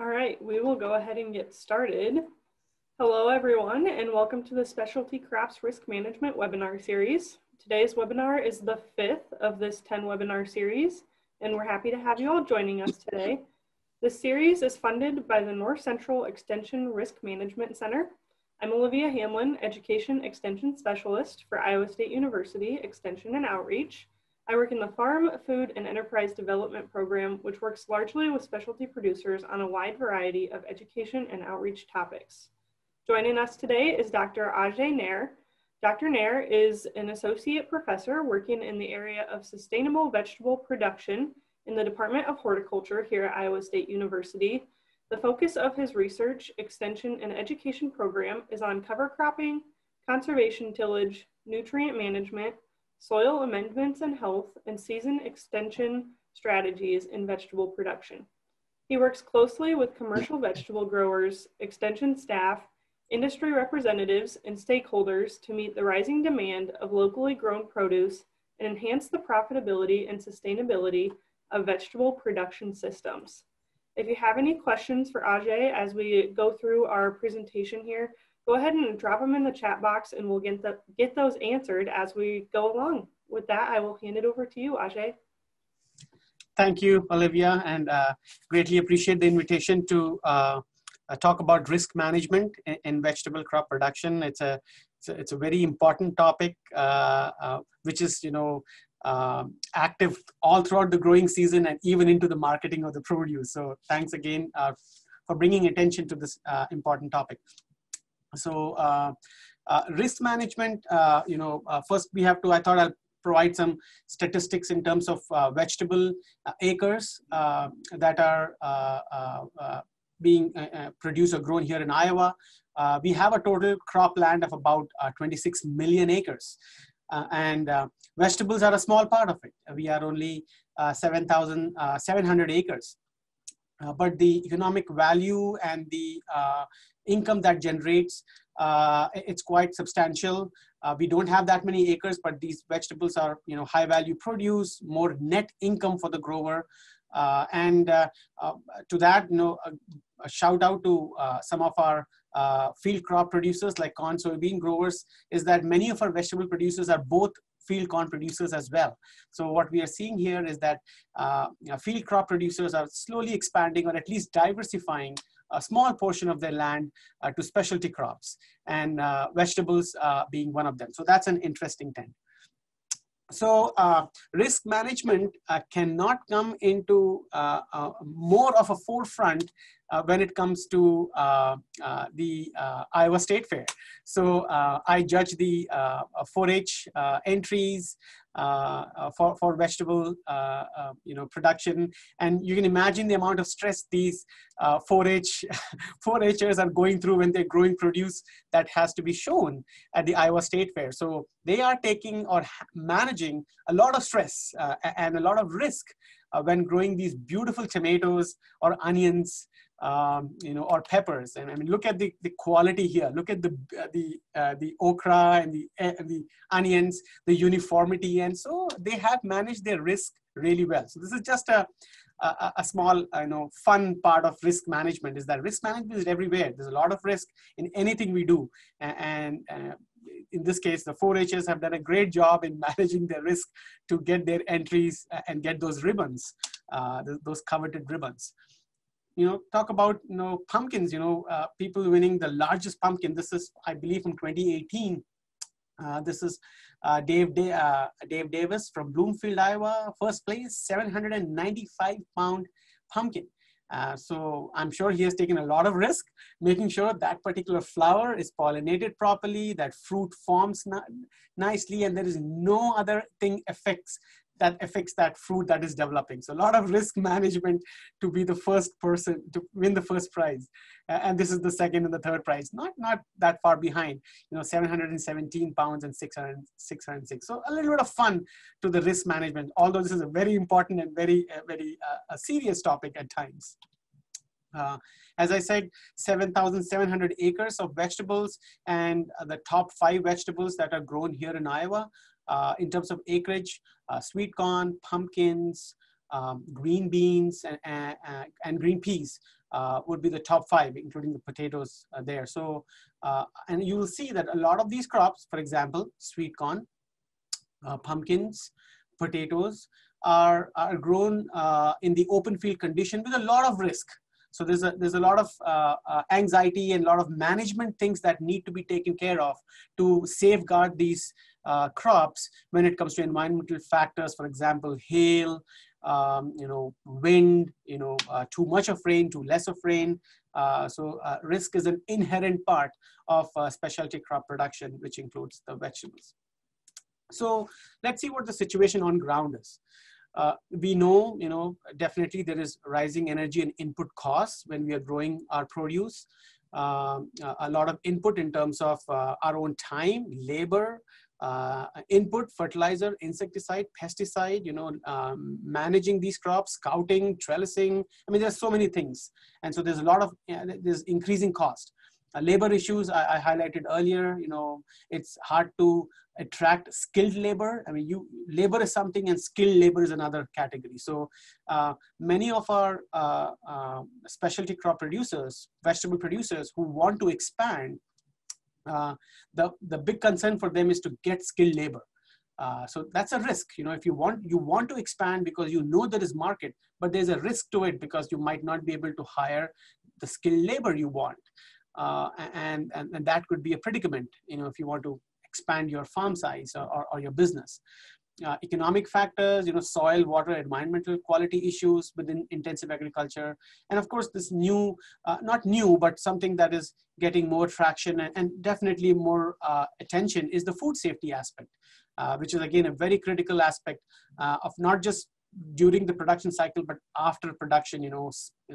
All right, we will go ahead and get started. Hello everyone, and welcome to the Specialty Crops Risk Management webinar series. Today's webinar is the fifth of this 10 webinar series, and we're happy to have you all joining us today. This series is funded by the North Central Extension Risk Management Center. I'm Olivia Hamlin, Education Extension Specialist for Iowa State University Extension and Outreach. I work in the Farm, Food, and Enterprise Development Program, which works largely with specialty producers on a wide variety of education and outreach topics. Joining us today is Dr. Ajay Nair. Dr. Nair is an associate professor working in the area of sustainable vegetable production in the Department of Horticulture here at Iowa State University. The focus of his research, extension, and education program is on cover cropping, conservation tillage, nutrient management, soil amendments and health, and season extension strategies in vegetable production. He works closely with commercial vegetable growers, extension staff, industry representatives, and stakeholders to meet the rising demand of locally grown produce and enhance the profitability and sustainability of vegetable production systems. If you have any questions for Ajay as we go through our presentation here, go ahead and drop them in the chat box and we'll get those answered as we go along. With that, I will hand it over to you, Ajay. Thank you, Olivia, and greatly appreciate the invitation to talk about risk management in vegetable crop production. It's a very important topic, which is, you know, active all throughout the growing season and even into the marketing of the produce. So thanks again for bringing attention to this important topic. So risk management, first we have to, I thought I'll provide some statistics in terms of vegetable acres that are being produced or grown here in Iowa. We have a total crop land of about 26 million acres. And vegetables are a small part of it. We are only 7,700 acres. But the economic value and the income that generates, it's quite substantial. We don't have that many acres, but these vegetables are, you know, high value produce, more net income for the grower. To that, you know, a shout out to some of our field crop producers like corn, soybean growers, is that many of our vegetable producers are both field corn producers as well. So what we are seeing here is that field crop producers are slowly expanding or at least diversifying a small portion of their land to specialty crops, and vegetables being one of them. So that's an interesting trend. So risk management cannot come into more of a forefront when it comes to the Iowa State Fair. So I judge the 4-H entries for vegetable production, and you can imagine the amount of stress these 4-Hers are going through when they're growing produce that has to be shown at the Iowa State Fair. So they are taking or managing a lot of stress and a lot of risk when growing these beautiful tomatoes or onions, or peppers. And I mean, look at the quality here. Look at the okra and the onions, the uniformity. And so they have managed their risk really well. So this is just a small, fun part of risk management, is that risk management is everywhere. There's a lot of risk in anything we do. And in this case, the 4-Hers have done a great job in managing their risk to get their entries and get those ribbons, those coveted ribbons. Talk about, pumpkins, people winning the largest pumpkin. This is, I believe, from 2018. This is Dave Davis from Bloomfield, Iowa, first place, 795-pound pumpkin. So I'm sure he has taken a lot of risk, making sure that particular flower is pollinated properly, that fruit forms nicely, and there is no other thing that affects that fruit that is developing. So a lot of risk management to be the first person to win the first prize. And this is the second and the third prize, not that far behind, 717 pounds and 606. So a little bit of fun to the risk management, although this is a very important and very, very serious topic at times. As I said, 7,700 acres of vegetables, and the top 5 vegetables that are grown here in Iowa. In terms of acreage, sweet corn, pumpkins, green beans, and green peas would be the top five, including the potatoes there. So, and you will see that a lot of these crops, for example, sweet corn, pumpkins, potatoes, are grown in the open field condition with a lot of risk. So there's a lot of anxiety and a lot of management things that need to be taken care of to safeguard these crops when it comes to environmental factors, for example, hail, wind, too much of rain, too less of rain. So risk is an inherent part of specialty crop production, which includes the vegetables. So let's see what the situation on ground is. We know, definitely there is rising energy and input costs when we are growing our produce. A lot of input in terms of our own time, labor, input, fertilizer, insecticide, pesticide, managing these crops, scouting, trellising. I mean, there's so many things. And so there's a lot of, there's increasing cost. Labor issues I highlighted earlier, it's hard to attract skilled labor. I mean, labor is something and skilled labor is another category. So many of our specialty crop producers, vegetable producers who want to expand, the big concern for them is to get skilled labor. So that's a risk, if you want to expand because you know there is market, but there's a risk to it because you might not be able to hire the skilled labor you want. And that could be a predicament, if you want to expand your farm size or your business. Economic factors, soil, water, environmental quality issues within intensive agriculture. And of course, this new, not new, but something that is getting more traction and definitely more attention is the food safety aspect, which is again, a very critical aspect of not just during the production cycle, but after production,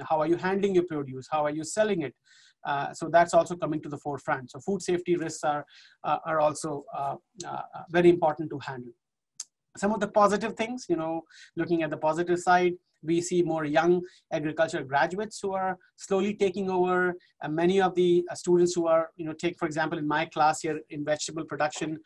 how are you handling your produce? How are you selling it? So that's also coming to the forefront. So food safety risks are also very important to handle. Some of the positive things, looking at the positive side, we see more young agriculture graduates who are slowly taking over. Many of the students who are, take, for example, in my class here in vegetable production,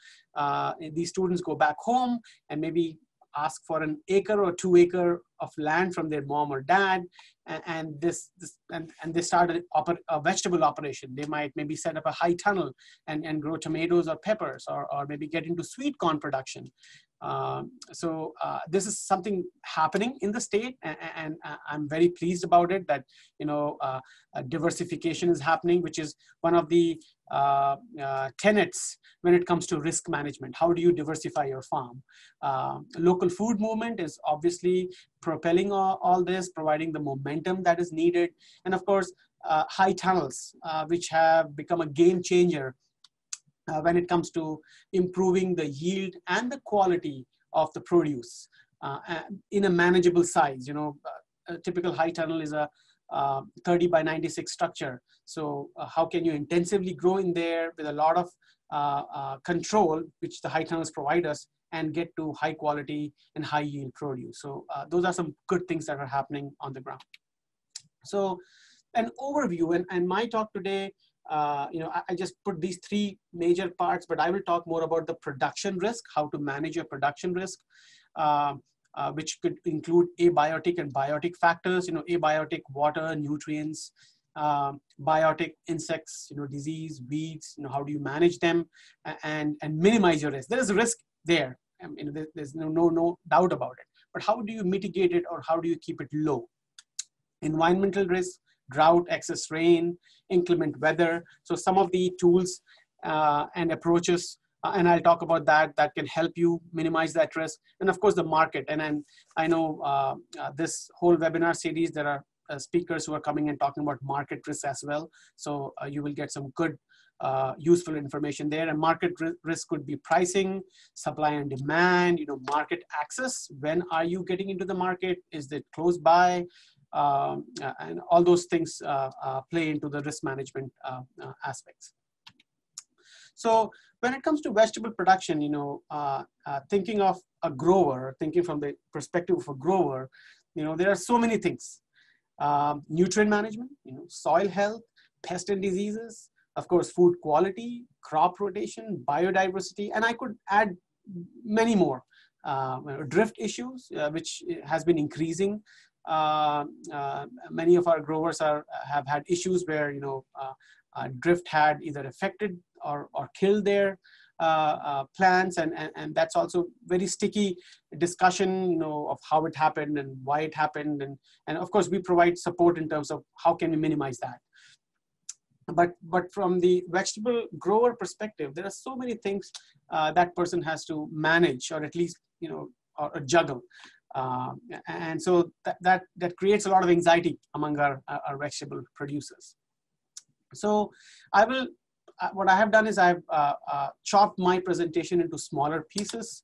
these students go back home and maybe ask for an acre or 2 acre of land from their mom or dad, and they start a vegetable operation. They might maybe set up a high tunnel and grow tomatoes or peppers, or maybe get into sweet corn production. So this is something happening in the state, and I'm very pleased about it that, diversification is happening, which is one of the tenets when it comes to risk management. How do you diversify your farm? Local food movement is obviously propelling all this, providing the momentum that is needed. And of course, high tunnels, which have become a game changer when it comes to improving the yield and the quality of the produce in a manageable size. A typical high tunnel is a 30 by 96 structure. So how can you intensively grow in there with a lot of control, which the high tunnels provide us, and get to high quality and high yield produce. So those are some good things that are happening on the ground. So an overview, and my talk today, I just put these three major parts, but I will talk more about the production risk, how to manage your production risk, which could include abiotic and biotic factors, abiotic water, nutrients, biotic insects, disease, weeds, how do you manage them and minimize your risk. There is a risk there, there's no doubt about it, but how do you mitigate it or how do you keep it low? Environmental risk, drought, excess rain, inclement weather. So some of the tools and approaches, and I'll talk about that can help you minimize that risk. And of course the market. And I know this whole webinar series, there are speakers who are coming and talking about market risk as well. So you will get some good useful information there. And market risk could be pricing, supply and demand, market access. When are you getting into the market? Is it close by? And all those things play into the risk management aspects. So when it comes to vegetable production, thinking of a grower, thinking from the perspective of a grower, there are so many things. Nutrient management, soil health, pest and diseases, of course, food quality, crop rotation, biodiversity, and I could add many more. Drift issues, which has been increasing. many of our growers have had issues where, you know, drift had either affected or killed their plants, and that's also very sticky discussion, you know, of how it happened and why it happened, and of course we provide support in terms of how can we minimize that. But from the vegetable grower perspective, there are so many things that person has to manage, or at least, you know, or juggle, and so that creates a lot of anxiety among our vegetable producers. So I will. What I have done is I've chopped my presentation into smaller pieces,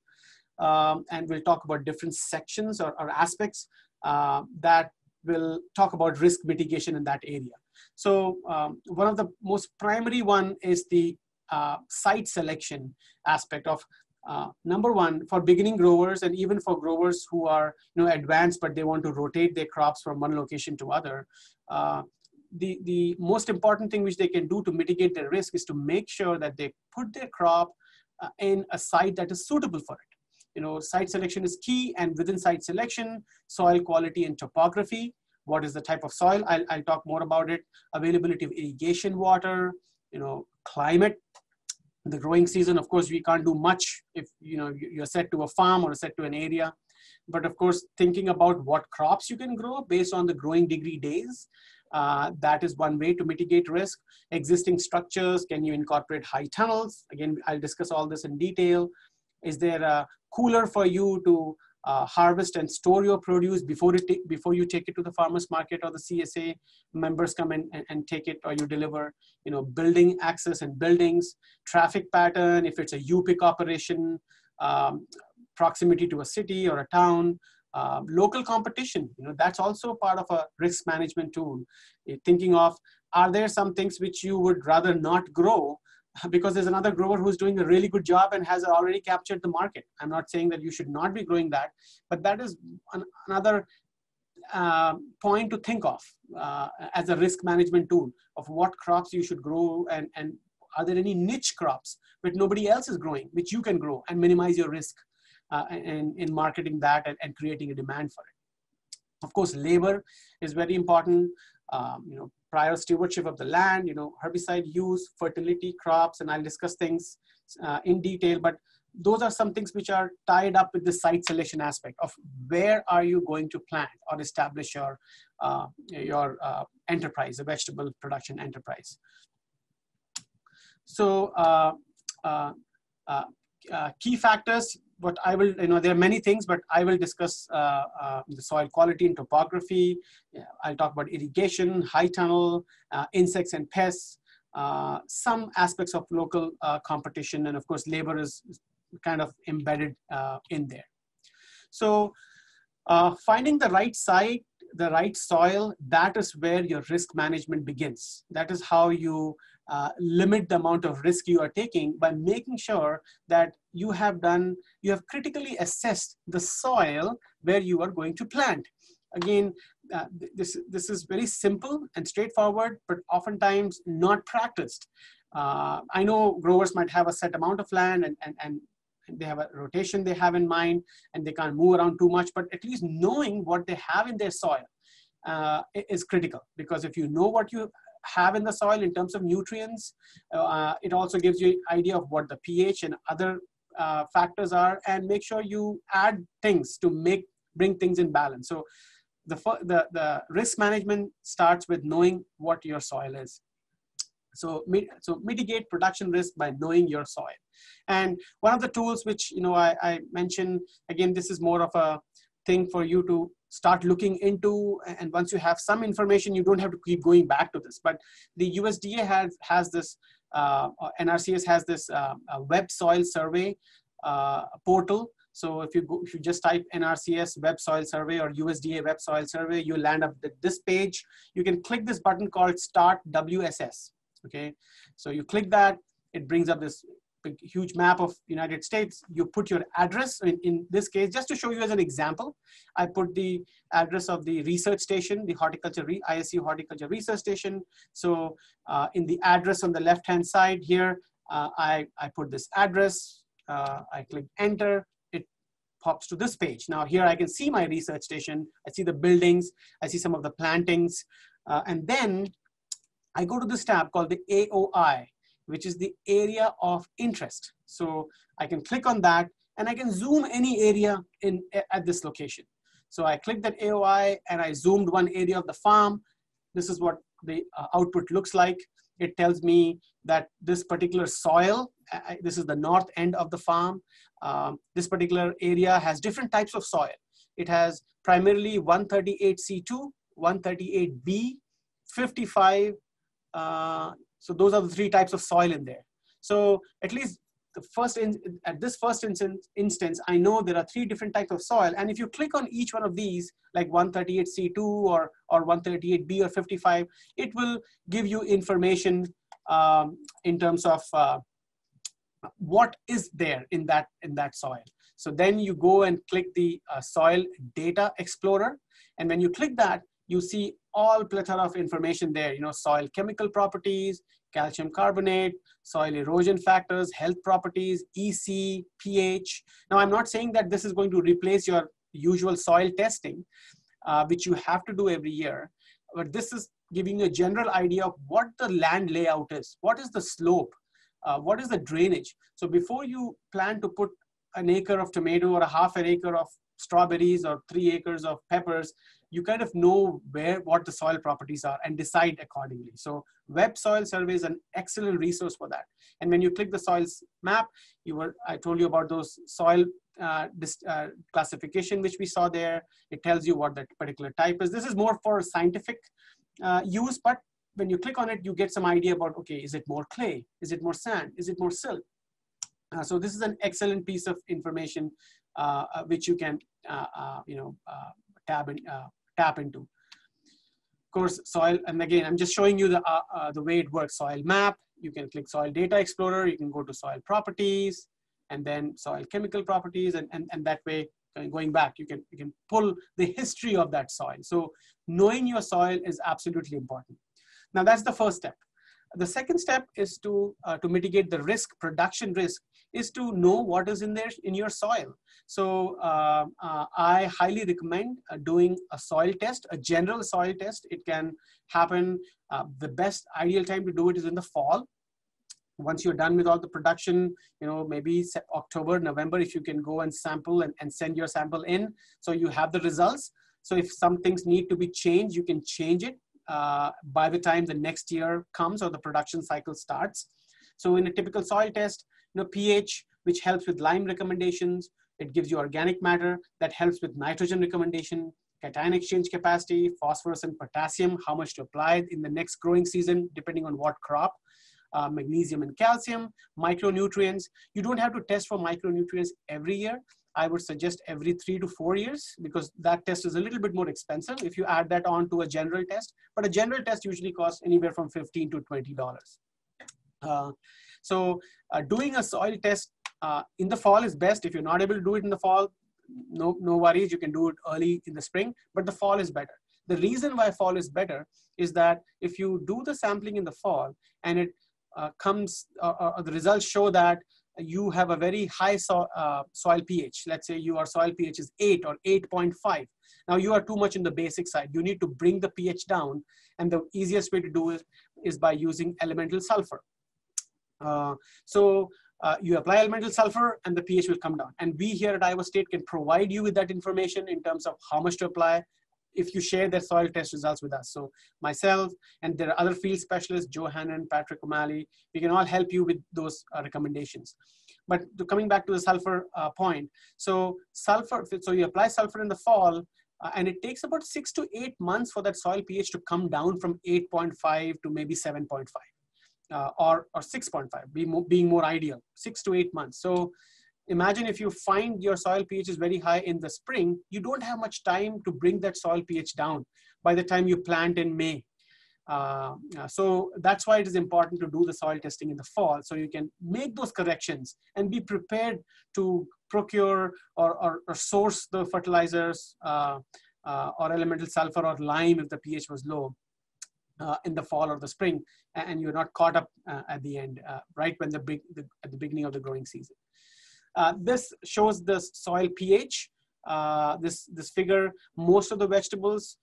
and we'll talk about different sections or aspects that will talk about risk mitigation in that area. So one of the most primary one is the site selection aspect of number one, for beginning growers and even for growers who are, you know, advanced, but they want to rotate their crops from one location to other. The most important thing which they can do to mitigate their risk is to make sure that they put their crop in a site that is suitable for it. You know, site selection is key, and within site selection, soil quality and topography. What is the type of soil? I'll talk more about it. Availability of irrigation water, you know, climate, the growing season. Of course, we can't do much if, you know, you're set to a farm or set to an area. But of course, thinking about what crops you can grow based on the growing degree days. That is one way to mitigate risk. Existing structures, can you incorporate high tunnels? Again, I'll discuss all this in detail. Is there a cooler for you to harvest and store your produce before you take it to the farmer's market, or the CSA members come in and take it, or you deliver? You know, building access and buildings, traffic pattern, if it's a U-pick operation, proximity to a city or a town, local competition. You know, that's also part of a risk management tool. You're thinking of, are there some things which you would rather not grow because there's another grower who's doing a really good job and has already captured the market? I'm not saying that you should not be growing that, but that is another point to think of as a risk management tool of what crops you should grow, and are there any niche crops that nobody else is growing, which you can grow and minimize your risk in marketing that and creating a demand for it. Of course, labor is very important. You know, prior stewardship of the land, you know, herbicide use, fertility, crops, and I'll discuss things in detail, but those are some things which are tied up with the site selection aspect of where are you going to plant or establish your enterprise, a vegetable production enterprise. So key factors, what I will, you know, there are many things, but I will discuss the soil quality and topography. I'll talk about irrigation, high tunnel, insects and pests, some aspects of local competition, and of course, labor is kind of embedded in there. So finding the right site, the right soil, that is where your risk management begins. That is how you limit the amount of risk you are taking, by making sure that you have critically assessed the soil where you are going to plant. Again, this is very simple and straightforward, but oftentimes not practiced. I know growers might have a set amount of land and they have a rotation they have in mind, and they can't move around too much, but at least knowing what they have in their soil is critical, because if you know what you have in the soil in terms of nutrients, it also gives you an idea of what the pH and other factors are, and make sure you add things to bring things in balance. So the risk management starts with knowing what your soil is. So mitigate production risk by knowing your soil. And one of the tools which, you know, I mentioned, again, this is more of a thing for you to start looking into, and once you have some information, you don't have to keep going back to this, but the USDA has this, NRCS has this web soil survey portal. So if you just type NRCS web soil survey or USDA web soil survey, you land up at this page. You can click this button called Start WSS. Okay, so you click that, it brings up this big, huge map of United States. You put your address, in this case, just to show you as an example, I put the address of the research station, the ISU Horticulture Research Station. So in the address on the left-hand side here, I put this address, I click enter, it pops to this page. Now here I can see my research station, I see the buildings, I see some of the plantings, and then I go to this tab called the AOI, which is the area of interest. So I can click on that and I can zoom any area in at this location. So I clicked that AOI and I zoomed one area of the farm. This is what the output looks like. It tells me that this particular soil, this is the north end of the farm. This particular area has different types of soil. It has primarily 138C2, 138B, 55. So those are the three types of soil in there. So at least the at this first instance, I know there are three different types of soil. And if you click on each one of these, like 138C2 or 138B or 55, it will give you information in terms of what is there in that soil. So then you go and click the Soil Data Explorer. And when you click that, you see all plethora of information there, you know, soil chemical properties, calcium carbonate, soil erosion factors, health properties, EC, pH. Now, I'm not saying that this is going to replace your usual soil testing, which you have to do every year, but this is giving you a general idea of what the land layout is, what is the slope, what is the drainage. So before you plan to put an acre of tomato or a half an acre of strawberries or 3 acres of peppers, you kind of know what the soil properties are and decide accordingly. So Web Soil Survey is an excellent resource for that. And when you click the soils map, I told you about those soil classification, which we saw there. It tells you what that particular type is. This is more for scientific use, but when you click on it, you get some idea about, okay, is it more clay? Is it more sand? Is it more silt? So this is an excellent piece of information which you can, tap into. Of course, soil, and again, I'm just showing you the way it works. Soil map, you can click Soil Data Explorer, you can go to soil properties, and then soil chemical properties, and that way, going back, you can pull the history of that soil. So knowing your soil is absolutely important. Now that's the first step. The second step is to mitigate the risk, production risk, is to know what is in your soil. So I highly recommend doing a soil test, a general soil test. It can happen. The best ideal time to do it is in the fall. Once you're done with all the production, you know, maybe October, November, if you can go and sample and send your sample in, so you have the results. So if some things need to be changed, you can change it by the time the next year comes or the production cycle starts. So in a typical soil test, you know, pH, which helps with lime recommendations, it gives you organic matter that helps with nitrogen recommendation, cation exchange capacity, phosphorus and potassium, how much to apply in the next growing season, depending on what crop, magnesium and calcium, micronutrients. You don't have to test for micronutrients every year. I would suggest every 3 to 4 years, because that test is a little bit more expensive if you add that on to a general test, but a general test usually costs anywhere from $15 to $20. So doing a soil test in the fall is best. If you're not able to do it in the fall, no worries, you can do it early in the spring, but the fall is better. The reason why fall is better is that if you do the sampling in the fall and it comes, the results show that you have a very high soil pH. Let's say your soil pH is 8 or 8.5. Now you are too much in the basic side. You need to bring the pH down. And the easiest way to do it is by using elemental sulfur. So you apply elemental sulfur and the pH will come down. And we here at Iowa State can provide you with that information in terms of how much to apply if you share their soil test results with us. So myself and there are other field specialists, Johannan, Patrick O'Malley, we can all help you with those recommendations. But coming back to the sulfur point, so you apply sulfur in the fall and it takes about 6 to 8 months for that soil pH to come down from 8.5 to maybe 7.5 or 6.5, being more ideal, 6 to 8 months. So imagine if you find your soil pH is very high in the spring, you don't have much time to bring that soil pH down by the time you plant in May. So that's why it is important to do the soil testing in the fall, so you can make those corrections and be prepared to procure or source the fertilizers or elemental sulfur or lime if the pH was low in the fall or the spring, and you're not caught up at the end, right when the beginning of the growing season. This shows the soil pH. This figure, most of the vegetables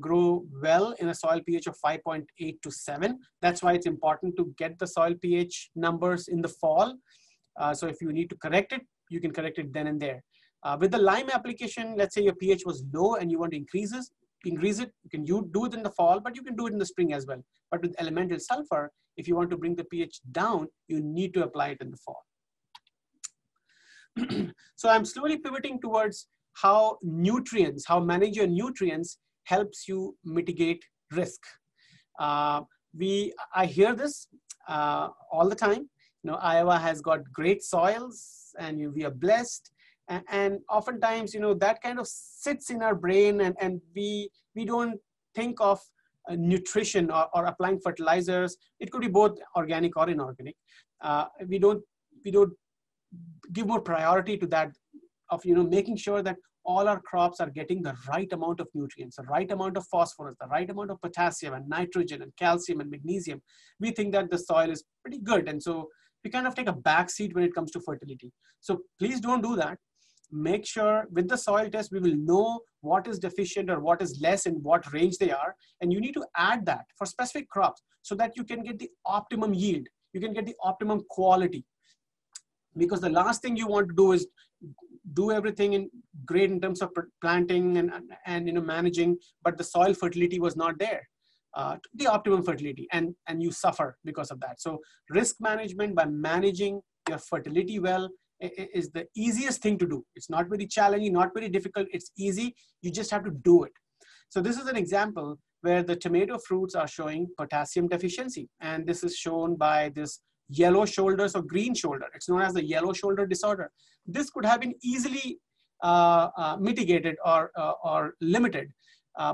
grow well in a soil pH of 5.8 to 7. That's why it's important to get the soil pH numbers in the fall. So if you need to correct it, you can correct it then and there. With the lime application, let's say your pH was low and you want to increase it, you can do it in the fall, but you can do it in the spring as well. But with elemental sulfur, if you want to bring the pH down, you need to apply it in the fall. So I'm slowly pivoting towards how nutrients, how manage your nutrients helps you mitigate risk. I hear this all the time. You know, Iowa has got great soils and we are blessed. And oftentimes, you know, that kind of sits in our brain and we don't think of nutrition or applying fertilizers. It could be both organic or inorganic. We don't give more priority to that of, you know, making sure that all our crops are getting the right amount of nutrients, the right amount of phosphorus, the right amount of potassium and nitrogen and calcium and magnesium. We think that the soil is pretty good. And so we kind of take a backseat when it comes to fertility. So please don't do that. Make sure with the soil test, we will know what is deficient or what is less in what range they are. And you need to add that for specific crops so that you can get the optimum yield. You can get the optimum quality. Because the last thing you want to do is do everything in great in terms of planting and you know, managing, but the soil fertility was not there, the optimum fertility, and you suffer because of that. So risk management by managing your fertility well is the easiest thing to do. It's not very challenging, not very difficult. It's easy. You just have to do it. So this is an example where the tomato fruits are showing potassium deficiency, and this is shown by this yellow shoulders or green shoulder. It's known as the yellow shoulder disorder. This could have been easily mitigated or limited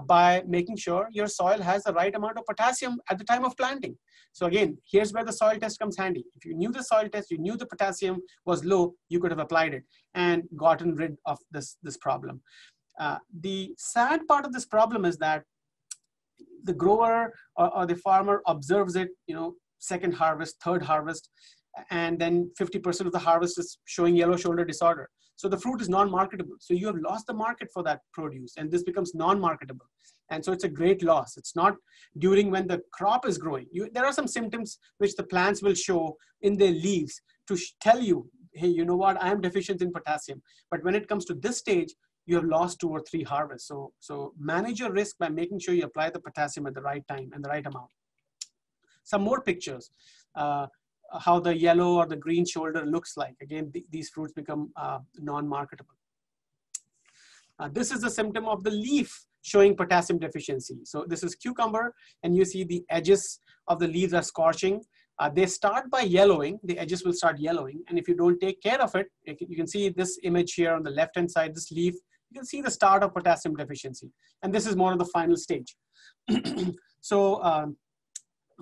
by making sure your soil has the right amount of potassium at the time of planting. So again, here's where the soil test comes handy. If you knew the soil test, you knew the potassium was low, you could have applied it and gotten rid of this problem. The sad part of this problem is that the grower or the farmer observes it, you know, second harvest, third harvest, and then 50% of the harvest is showing yellow shoulder disorder. So the fruit is non-marketable. So you have lost the market for that produce, and this becomes non-marketable. And so it's a great loss. It's not during when the crop is growing. There are some symptoms which the plants will show in their leaves to tell you, hey, you know what, I am deficient in potassium. But when it comes to this stage, you have lost 2 or 3 harvests. So manage your risk by making sure you apply the potassium at the right time and the right amount. Some more pictures, how the yellow or the green shoulder looks like. Again, these fruits become non-marketable. This is a symptom of the leaf showing potassium deficiency. So this is cucumber, and you see the edges of the leaves are scorching. They start by yellowing, the edges will start yellowing. And if you don't take care of it, you can see this image here on the left-hand side, this leaf, you can see the start of potassium deficiency. And this is more of the final stage. So,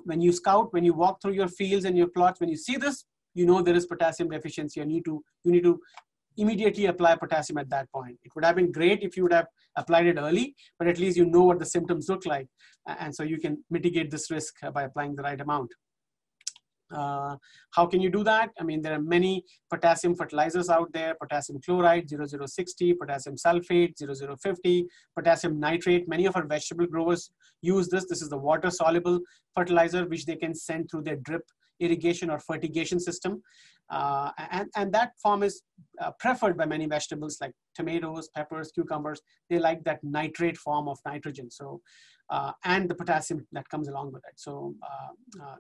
when you scout, when you walk through your fields and your plots, when you see this, you know there is potassium deficiency. You need to immediately apply potassium at that point. It would have been great if you would have applied it early, but at least you know what the symptoms look like. And so you can mitigate this risk by applying the right amount. How can you do that? I mean, there are many potassium fertilizers out there, potassium chloride, 0060, potassium sulfate, 0050, potassium nitrate. Many of our vegetable growers use this. This is the water soluble fertilizer, which they can send through their drip irrigation or fertigation system. And that form is preferred by many vegetables like tomatoes, peppers, cucumbers. They like that nitrate form of nitrogen. So, and the potassium that comes along with it. So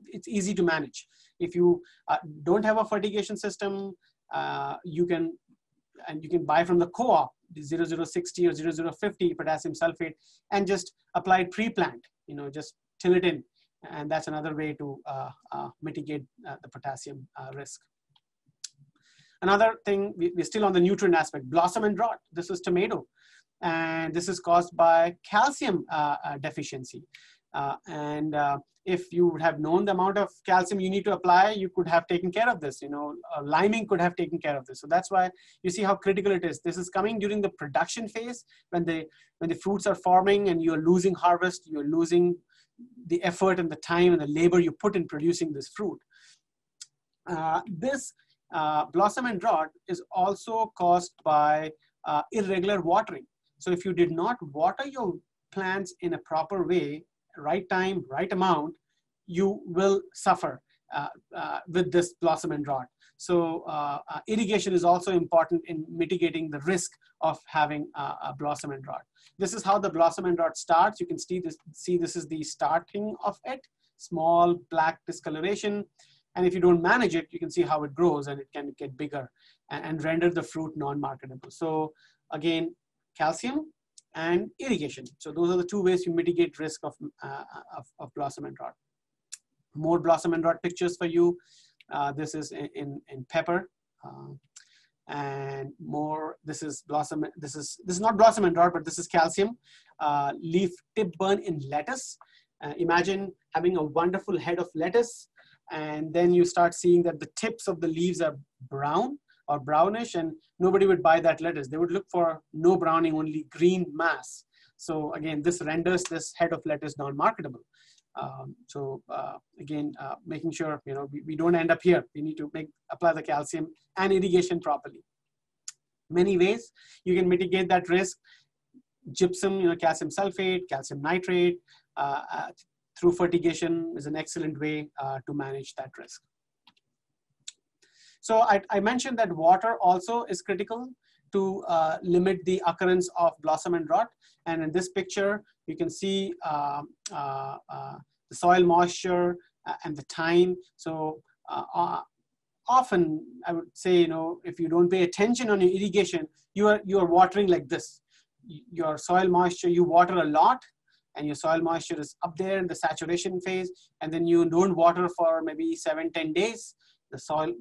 it's easy to manage. If you don't have a fertigation system, you can buy from the co-op, the 0060 or 0050 potassium sulfate, and just apply it pre-plant, you know, just till it in. And that's another way to mitigate the potassium risk. Another thing, we're still on the nutrient aspect, blossom and rot. This is tomato. And this is caused by calcium deficiency. If you would have known the amount of calcium you need to apply, you could have taken care of this. You know, liming could have taken care of this. So that's why you see how critical it is. This is coming during the production phase when the fruits are forming and you're losing harvest, you're losing the effort and the time and the labor you put in producing this fruit. This blossom and rot is also caused by irregular watering. So if you did not water your plants in a proper way, right time, right amount, you will suffer with this blossom and rot. So irrigation is also important in mitigating the risk of having a blossom and rot. This is how the blossom and rot starts. You can see this is the starting of it, small black discoloration. And if you don't manage it, you can see how it grows and it can get bigger and render the fruit non-marketable. So again, calcium and irrigation. So those are the two ways you mitigate risk of blossom and rot. More blossom and rot pictures for you. This is in pepper, and more, this is blossom, this is not blossom and rot, but this is calcium. Leaf tip burn in lettuce. Imagine having a wonderful head of lettuce, and then you start seeing that the tips of the leaves are brown or brownish, and nobody would buy that lettuce. They would look for no browning, only green mass. So again, this renders this head of lettuce non-marketable. Again, making sure, you know, we don't end up here. We need to apply the calcium and irrigation properly. Many ways you can mitigate that risk. Gypsum, you know, calcium sulfate, calcium nitrate, through fertigation is an excellent way to manage that risk. So I mentioned that water also is critical to limit the occurrence of blossom and rot. And in this picture, you can see the soil moisture and the time. So often I would say, you know, if you don't pay attention on your irrigation, you are watering like this. Your soil moisture, you water a lot, and your soil moisture is up there in the saturation phase, and then you don't water for maybe 7-10 days. The soil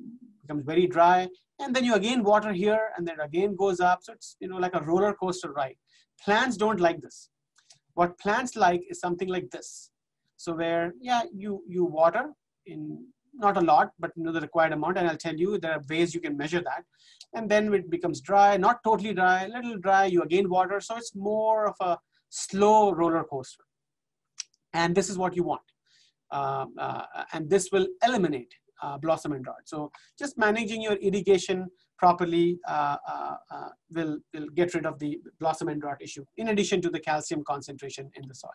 becomes very dry, and then you again water here, and then again goes up. So it's, you know, like a roller coaster ride. Plants don't like this. What plants like is something like this. So where, yeah, you water in not a lot, but you know the required amount, and I'll tell you there are ways you can measure that. And then it becomes dry, not totally dry, a little dry, you again water. So it's more of a slow roller coaster. And this is what you want. And this will eliminate blossom and rot. So just managing your irrigation properly will get rid of the blossom and rot issue, in addition to the calcium concentration in the soil.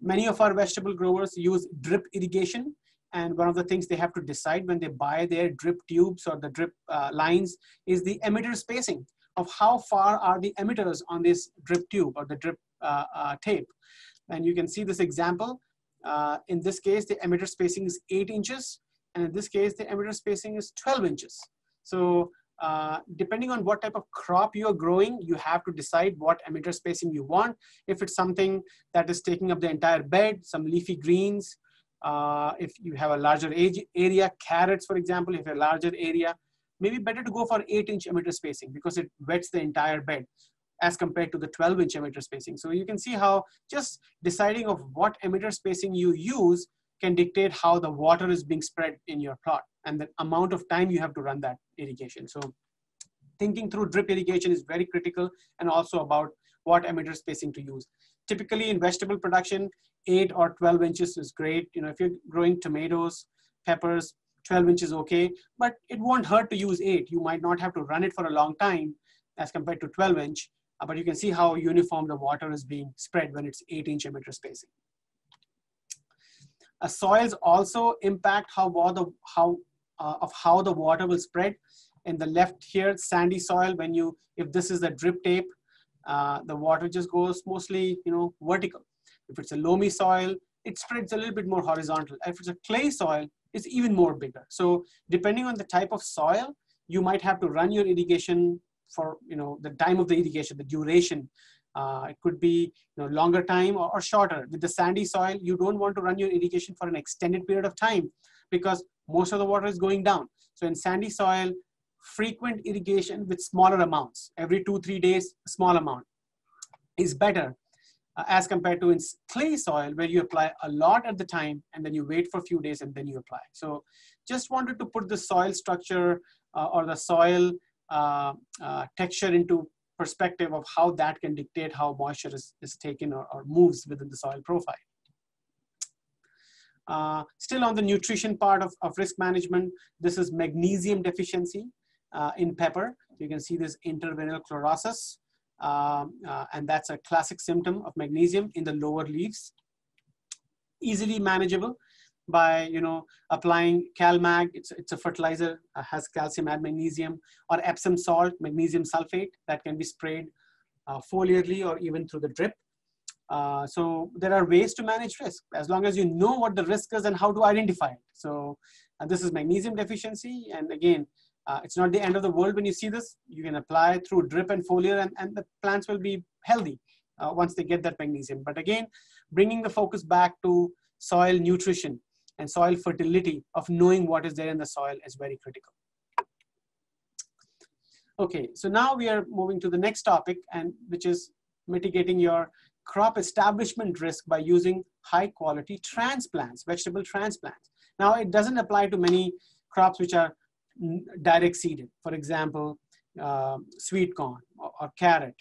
Many of our vegetable growers use drip irrigation, and one of the things they have to decide when they buy their drip tubes or the drip lines is the emitter spacing, of how far are the emitters on this drip tube or the drip tape. And you can see this example. In this case, the emitter spacing is 8 inches. And in this case, the emitter spacing is 12 inches. So depending on what type of crop you're growing, you have to decide what emitter spacing you want. If it's something that is taking up the entire bed, some leafy greens, if you have a larger area, carrots, for example, if you have a larger area, maybe better to go for 8-inch emitter spacing because it wets the entire bed, as compared to the 12-inch emitter spacing. So you can see how just deciding of what emitter spacing you use can dictate how the water is being spread in your plot and the amount of time you have to run that irrigation. So thinking through drip irrigation is very critical, and also about what emitter spacing to use. Typically in vegetable production, 8 or 12 inches is great. You know, if you're growing tomatoes, peppers, 12 inches okay, but it won't hurt to use 8. You might not have to run it for a long time as compared to 12-inch. But you can see how uniform the water is being spread when it's 8-inch emitter spacing. Soils also impact how the water will spread. In the left here, sandy soil. If this is the drip tape, the water just goes mostly, you know, vertical. If it's a loamy soil, it spreads a little bit more horizontal. If it's a clay soil, it's even more bigger. So depending on the type of soil, you might have to run your irrigation for, you know, the time of the irrigation, the duration. It could be, you know, longer time or shorter. With the sandy soil, you don't want to run your irrigation for an extended period of time because most of the water is going down. So in sandy soil, frequent irrigation with smaller amounts, every 2-3 days, a small amount is better as compared to in clay soil where you apply a lot at the time and then you wait for a few days and then you apply. So just wanted to put the soil structure or the soil texture into perspective of how that can dictate how moisture is taken or moves within the soil profile. Still on the nutrition part of risk management, this is magnesium deficiency in pepper. You can see this interveinal chlorosis, and that's a classic symptom of magnesium in the lower leaves. Easily manageable by, you know, applying CalMag, it's a fertilizer, has calcium and magnesium, or Epsom salt, magnesium sulfate, that can be sprayed foliarly or even through the drip. So there are ways to manage risk as long as you know what the risk is and how to identify it. So this is magnesium deficiency. And again, it's not the end of the world when you see this. You can apply through drip and foliar, and the plants will be healthy once they get that magnesium. But again, bringing the focus back to soil nutrition and soil fertility, of knowing what is there in the soil, is very critical. Okay, so now we are moving to the next topic, and which is mitigating your crop establishment risk by using high quality transplants, vegetable transplants. Now it doesn't apply to many crops which are direct seeded, for example, sweet corn or carrot,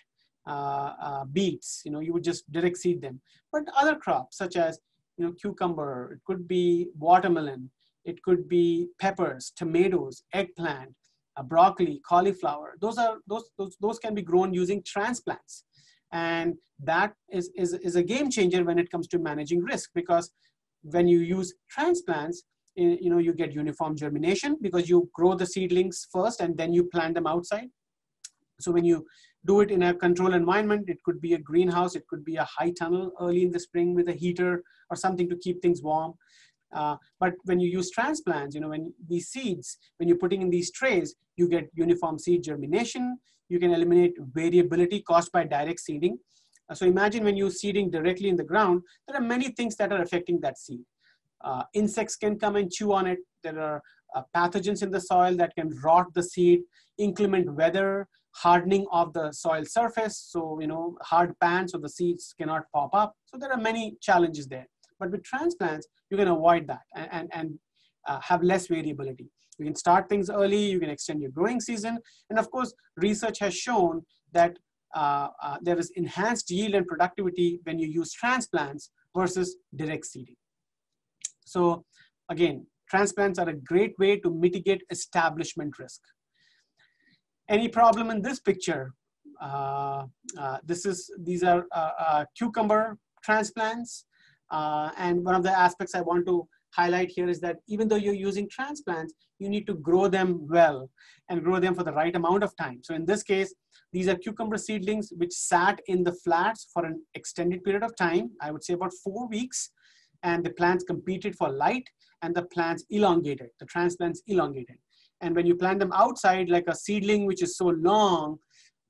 beets, you know, you would just direct seed them. But other crops such as, you know, cucumber, it could be watermelon, it could be peppers, tomatoes, eggplant, broccoli, cauliflower, those can be grown using transplants. And that is a game changer when it comes to managing risk, because when you use transplants, you know, you get uniform germination because you grow the seedlings first and then you plant them outside. So when you do it in a controlled environment, it could be a greenhouse, it could be a high tunnel early in the spring with a heater or something to keep things warm. But when you use transplants, you know, when these seeds, when you're putting in these trays, you get uniform seed germination. You can eliminate variability caused by direct seeding. So imagine when you're seeding directly in the ground, there are many things that are affecting that seed. Insects can come and chew on it. There are pathogens in the soil that can rot the seed, inclement weather, hardening of the soil surface. So, you know, hard pan, so the seeds cannot pop up. So there are many challenges there. But with transplants, you can avoid that and have less variability. You can start things early, you can extend your growing season. And of course, research has shown that there is enhanced yield and productivity when you use transplants versus direct seeding. So again, transplants are a great way to mitigate establishment risk. Any problem in this picture? These are cucumber transplants. And one of the aspects I want to highlight here is that even though you're using transplants, you need to grow them well and grow them for the right amount of time. So in this case, these are cucumber seedlings which sat in the flats for an extended period of time, I would say about 4 weeks, and the plants competed for light and the plants elongated, the transplants elongated. And when you plant them outside, like a seedling which is so long,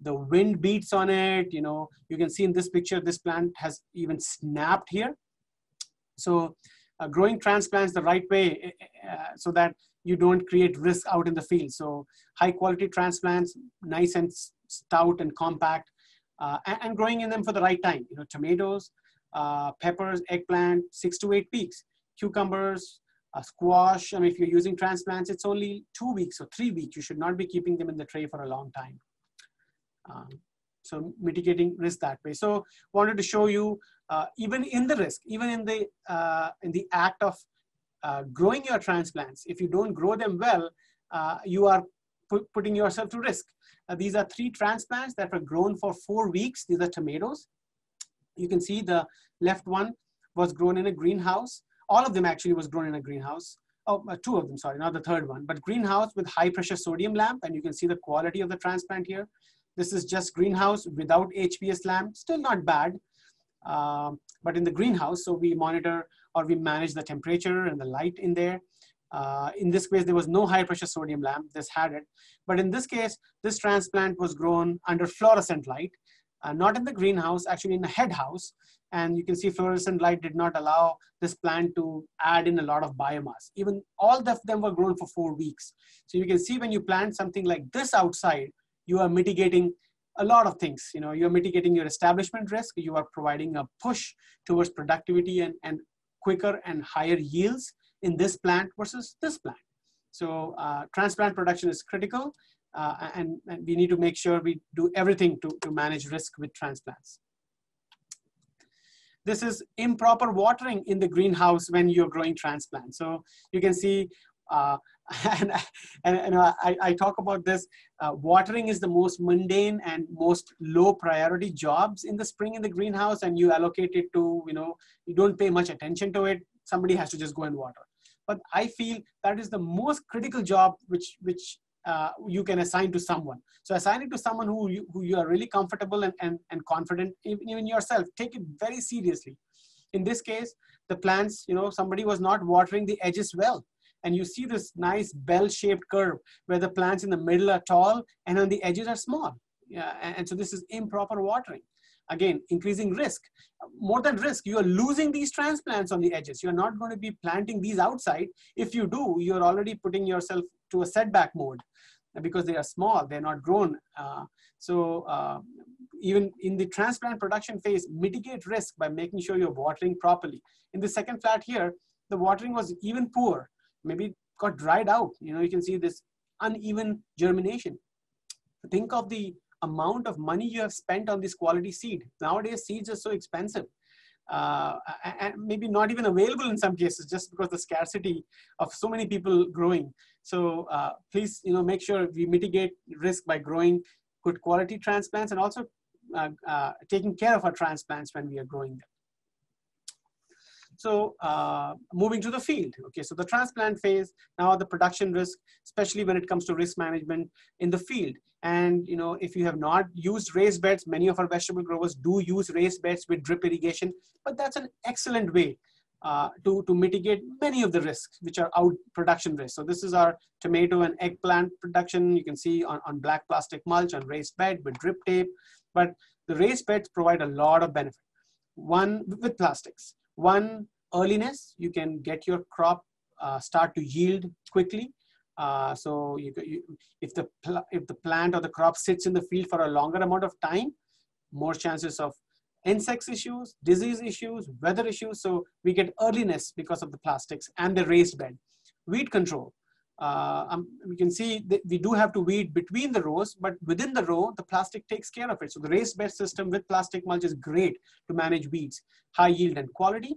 the wind beats on it, you know, you can see in this picture, this plant has even snapped here. So growing transplants the right way so that you don't create risk out in the field. So high quality transplants, nice and stout and compact, and growing in them for the right time. You know, tomatoes, peppers, eggplant, 6 to 8 weeks, cucumbers, squash. I mean, if you're using transplants, it's only 2 weeks or 3 weeks. You should not be keeping them in the tray for a long time. So mitigating risk that way. So wanted to show you even in the risk, even in the act of growing your transplants, if you don't grow them well, you are putting yourself to risk. These are 3 transplants that were grown for 4 weeks. These are tomatoes. You can see the left one was grown in a greenhouse. All of them actually was grown in a greenhouse. Oh, 2 of them, sorry, not the third one, but greenhouse with high pressure sodium lamp. And you can see the quality of the transplant here. This is just greenhouse without HPS lamp, still not bad, but in the greenhouse, so we monitor or we manage the temperature and the light in there. In this case, there was no high pressure sodium lamp, this had it. But in this case, this transplant was grown under fluorescent light, not in the greenhouse, actually in the head house. And you can see fluorescent light did not allow this plant to add in a lot of biomass. Even all of them were grown for 4 weeks. So you can see when you plant something like this outside, you are mitigating a lot of things. You know, you're mitigating your establishment risk. You are providing a push towards productivity and quicker and higher yields in this plant versus this plant. So transplant production is critical, and we need to make sure we do everything to manage risk with transplants. This is improper watering in the greenhouse when you're growing transplants. So you can see, and I talk about this, watering is the most mundane and most low priority jobs in the spring in the greenhouse, and you allocate it to, you know, you don't pay much attention to it. Somebody has to just go and water. But I feel that is the most critical job which you can assign to someone. So assign it to someone who you are really comfortable and confident, even yourself. Take it very seriously. In this case, the plants, you know, somebody was not watering the edges well. And you see this nice bell-shaped curve where the plants in the middle are tall and on the edges are small. Yeah, and so this is improper watering. Again, increasing risk. More than risk, you are losing these transplants on the edges. You're not going to be planting these outside. If you do, you're already putting yourself to a setback mode because they are small, they're not grown. So even in the transplant production phase, mitigate risk by making sure you're watering properly. In the second flat here, the watering was even poor. Maybe it got dried out. You know, you can see this uneven germination. Think of the amount of money you have spent on this quality seed. Nowadays, seeds are so expensive and maybe not even available in some cases, just because the scarcity of so many people growing. So please, you know, make sure we mitigate risk by growing good quality transplants and also taking care of our transplants when we are growing them. So moving to the field. Okay, so the transplant phase, now the production risk, especially when it comes to risk management in the field. And you know, if you have not used raised beds, many of our vegetable growers do use raised beds with drip irrigation, but that's an excellent way to mitigate many of the risks, which are out production risks. So this is our tomato and eggplant production. You can see on black plastic mulch, on raised bed with drip tape, but the raised beds provide a lot of benefit. One, with plastics. One, earliness, you can get your crop start to yield quickly. So if the plant or the crop sits in the field for a longer amount of time, more chances of insects issues, disease issues, weather issues. So we get earliness because of the plastics and the raised bed. Weed control. We can see that we do have to weed between the rows, but within the row, the plastic takes care of it. So the raised bed system with plastic mulch is great to manage weeds. High yield and quality,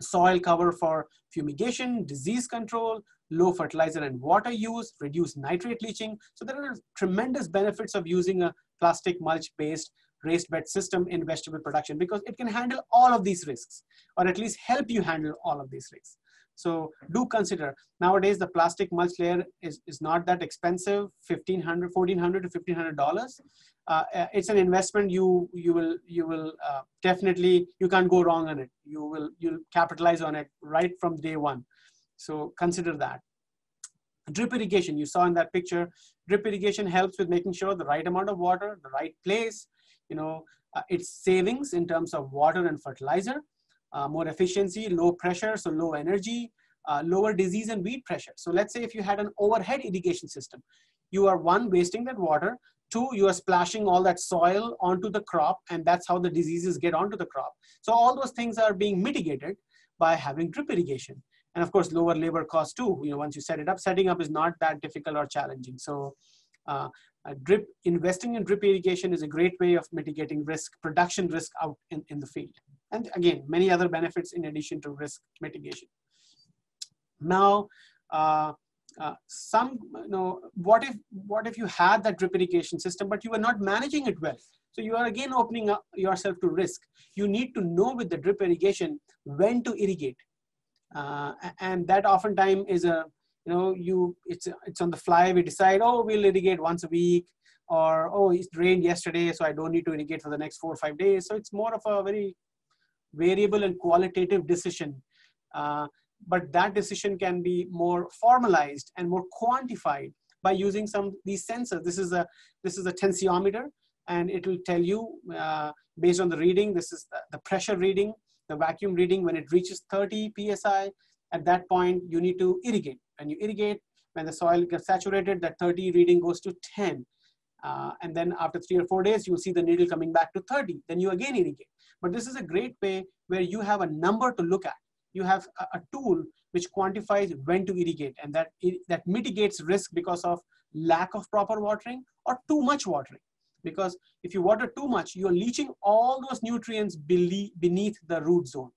soil cover for fumigation, disease control, low fertilizer and water use, reduce nitrate leaching. So there are tremendous benefits of using a plastic mulch-based raised bed system in vegetable production because it can handle all of these risks, or at least help you handle all of these risks. So do consider, nowadays the plastic mulch layer is not that expensive, $1,400 to $1,500. It's an investment you will definitely, you can't go wrong on it. You'll capitalize on it right from day one. So consider that. Drip irrigation, you saw in that picture, drip irrigation helps with making sure the right amount of water, the right place, you know, it's savings in terms of water and fertilizer. More efficiency, low pressure, so low energy, lower disease and weed pressure. So let's say if you had an overhead irrigation system, you are one, wasting that water, two, you are splashing all that soil onto the crop, and that's how the diseases get onto the crop. So all those things are being mitigated by having drip irrigation. And of course, lower labor costs too. You know, once you set it up, setting up is not that difficult or challenging. So investing in drip irrigation is a great way of mitigating risk, production risk out in the field. And again, many other benefits in addition to risk mitigation. Now, you know, what if you had that drip irrigation system, but you were not managing it well? So you are again opening up yourself to risk. You need to know with the drip irrigation when to irrigate, and that oftentimes is a, you know, it's on the fly. We decide, oh, we'll irrigate once a week. Or, oh, it rained yesterday, so I don't need to irrigate for the next 4 or 5 days. So it's more of a very variable and qualitative decision. But that decision can be more formalized and more quantified by using some these sensors. This is a tensiometer, and it will tell you based on the reading, this is the pressure reading, the vacuum reading. When it reaches 30 PSI, at that point, you need to irrigate. And you irrigate, when the soil gets saturated, that 30 reading goes to 10. And then after 3 or 4 days, you'll see the needle coming back to 30. Then you again irrigate. But this is a great way where you have a number to look at. You have a tool which quantifies when to irrigate, and that mitigates risk because of lack of proper watering or too much watering. because if you water too much, you're leaching all those nutrients beneath the root zone.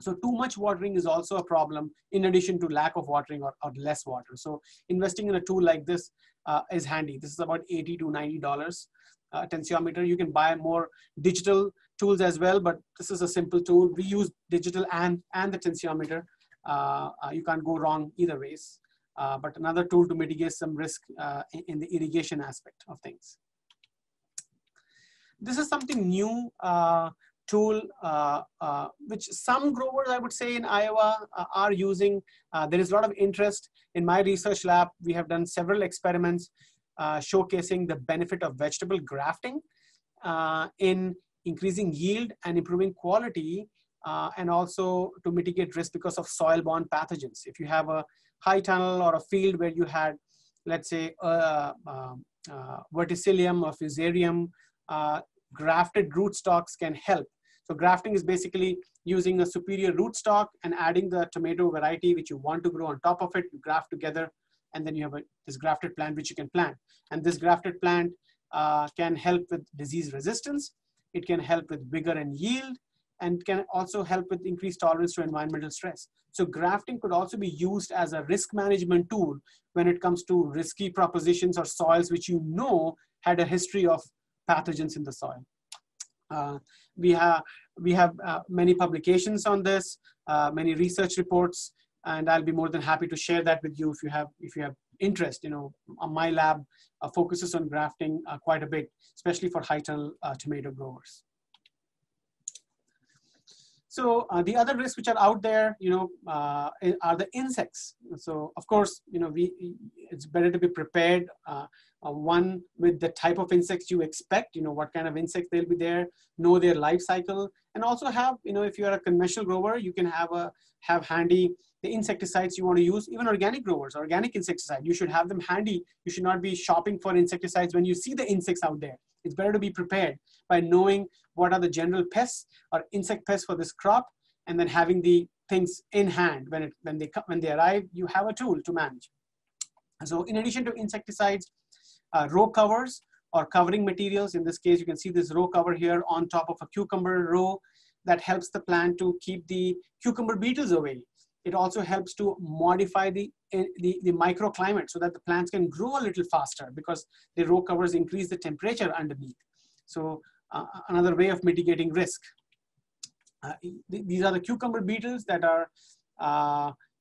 So too much watering is also a problem in addition to lack of watering or less water. So investing in a tool like this is handy. This is about $80 to $90 tensiometer. You can buy more digital tools as well, but this is a simple tool. We use digital and the tensiometer. You can't go wrong either ways. But another tool to mitigate some risk in the irrigation aspect of things. This is something new tool which some growers, I would say, in Iowa are using. There is a lot of interest. In my research lab, we have done several experiments showcasing the benefit of vegetable grafting in increasing yield and improving quality, and also to mitigate risk because of soil-borne pathogens. If you have a high tunnel or a field where you had, let's say, verticillium or fusarium, grafted rootstocks can help. So grafting is basically using a superior rootstock and adding the tomato variety which you want to grow on top of it. You graft together, and then you have this grafted plant which you can plant. And this grafted plant can help with disease resistance. It can help with vigor and yield, and can also help with increased tolerance to environmental stress. So grafting could also be used as a risk management tool when it comes to risky propositions or soils which you know had a history of pathogens in the soil. We have many publications on this, many research reports, and I'll be more than happy to share that with you if you have interest. You know, my lab focuses on grafting quite a bit, especially for high tunnel tomato growers. So the other risks which are out there, you know, are the insects. So of course, you know, it's better to be prepared. One, with the type of insects you expect, you know, what kind of insects they'll be there, know their life cycle, and also have, you know, if you're a conventional grower, you can have handy the insecticides you want to use. Even organic growers, organic insecticide, you should have them handy. You should not be shopping for insecticides when you see the insects out there. It's better to be prepared by knowing what are the general pests or insect pests for this crop, and then having the things in hand when they arrive. You have a tool to manage. So in addition to insecticides, row covers or covering materials. In this case, you can see this row cover here on top of a cucumber row that helps the plant to keep the cucumber beetles away. It also helps to modify the microclimate so that the plants can grow a little faster because the row covers increase the temperature underneath. So another way of mitigating risk. These are the cucumber beetles that are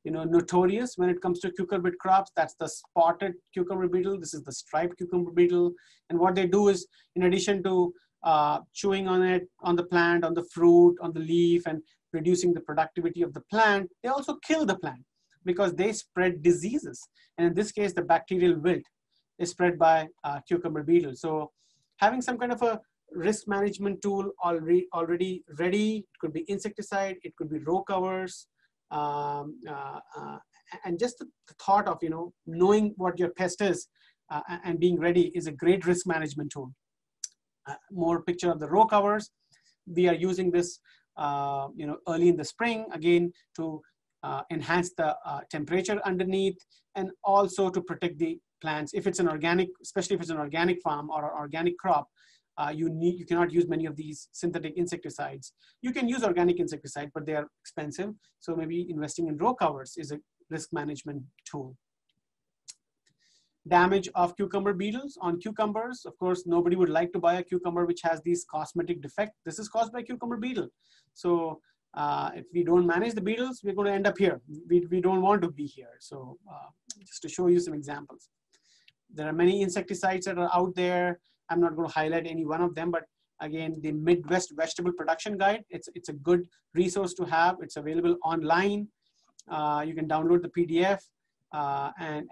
you know, notorious when it comes to cucurbit crops. That's the spotted cucumber beetle. This is the striped cucumber beetle. And what they do is, in addition to chewing on it, on the plant, on the fruit, on the leaf, and reducing the productivity of the plant, they also kill the plant because they spread diseases. And in this case, the bacterial wilt is spread by cucumber beetle. So having some kind of a risk management tool already ready, it could be insecticide, it could be row covers, and just the thought of, you know, knowing what your pest is and being ready is a great risk management tool. More picture of the row covers. We are using this you know, early in the spring, again, to enhance the temperature underneath, and also to protect the plants. If it's an organic, especially if it's an organic farm or an organic crop, you cannot use many of these synthetic insecticides. You can use organic insecticide, but they are expensive. So maybe investing in row covers is a risk management tool. Damage of cucumber beetles on cucumbers. Of course, nobody would like to buy a cucumber which has these cosmetic defects. This is caused by cucumber beetle. So if we don't manage the beetles, we're going to end up here. We don't want to be here. So just to show you some examples. There are many insecticides that are out there. I'm not going to highlight any one of them, but again, the Midwest Vegetable Production Guide, it's a good resource to have. It's available online. You can download the PDF. And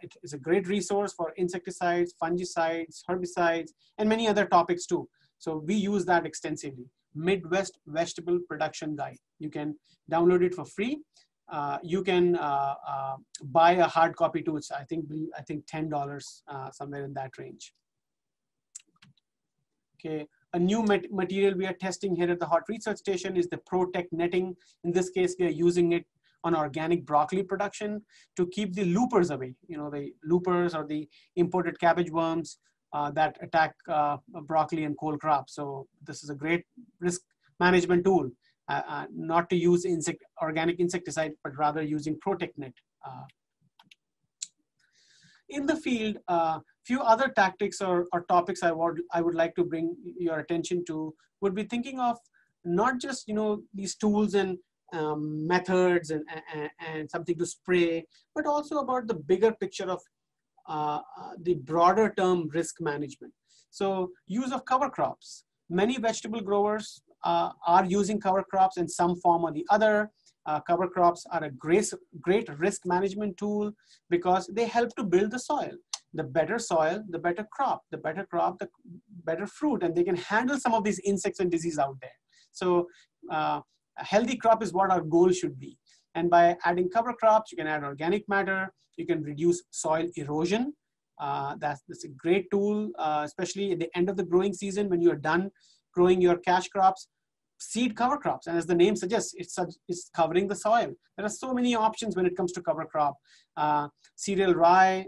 it is a great resource for insecticides, fungicides, herbicides, and many other topics too. So we use that extensively. Midwest Vegetable Production Guide. You can download it for free. You can buy a hard copy too. It's, I think $10, somewhere in that range. Okay. A new material we are testing here at the Hot Research Station is the ProTech netting. In this case, we are using it on organic broccoli production to keep the loopers away. You know, the loopers or the imported cabbage worms that attack broccoli and cole crops. So this is a great risk management tool, not to use organic insecticide, but rather using ProTech net. In the field, few other tactics or topics I would like to bring your attention to would be thinking of not just these tools and methods and something to spray, but also about the bigger picture of the broader term risk management. So use of cover crops. Many vegetable growers are using cover crops in some form or the other. Cover crops are a great risk management tool because they help to build the soil. The better soil, the better crop, the better fruit, and they can handle some of these insects and disease out there. So a healthy crop is what our goal should be. And by adding cover crops, you can add organic matter, you can reduce soil erosion. That's a great tool, especially at the end of the growing season when you're done growing your cash crops. Seed cover crops, and as the name suggests, it's covering the soil. There are so many options when it comes to cover crop. Cereal rye,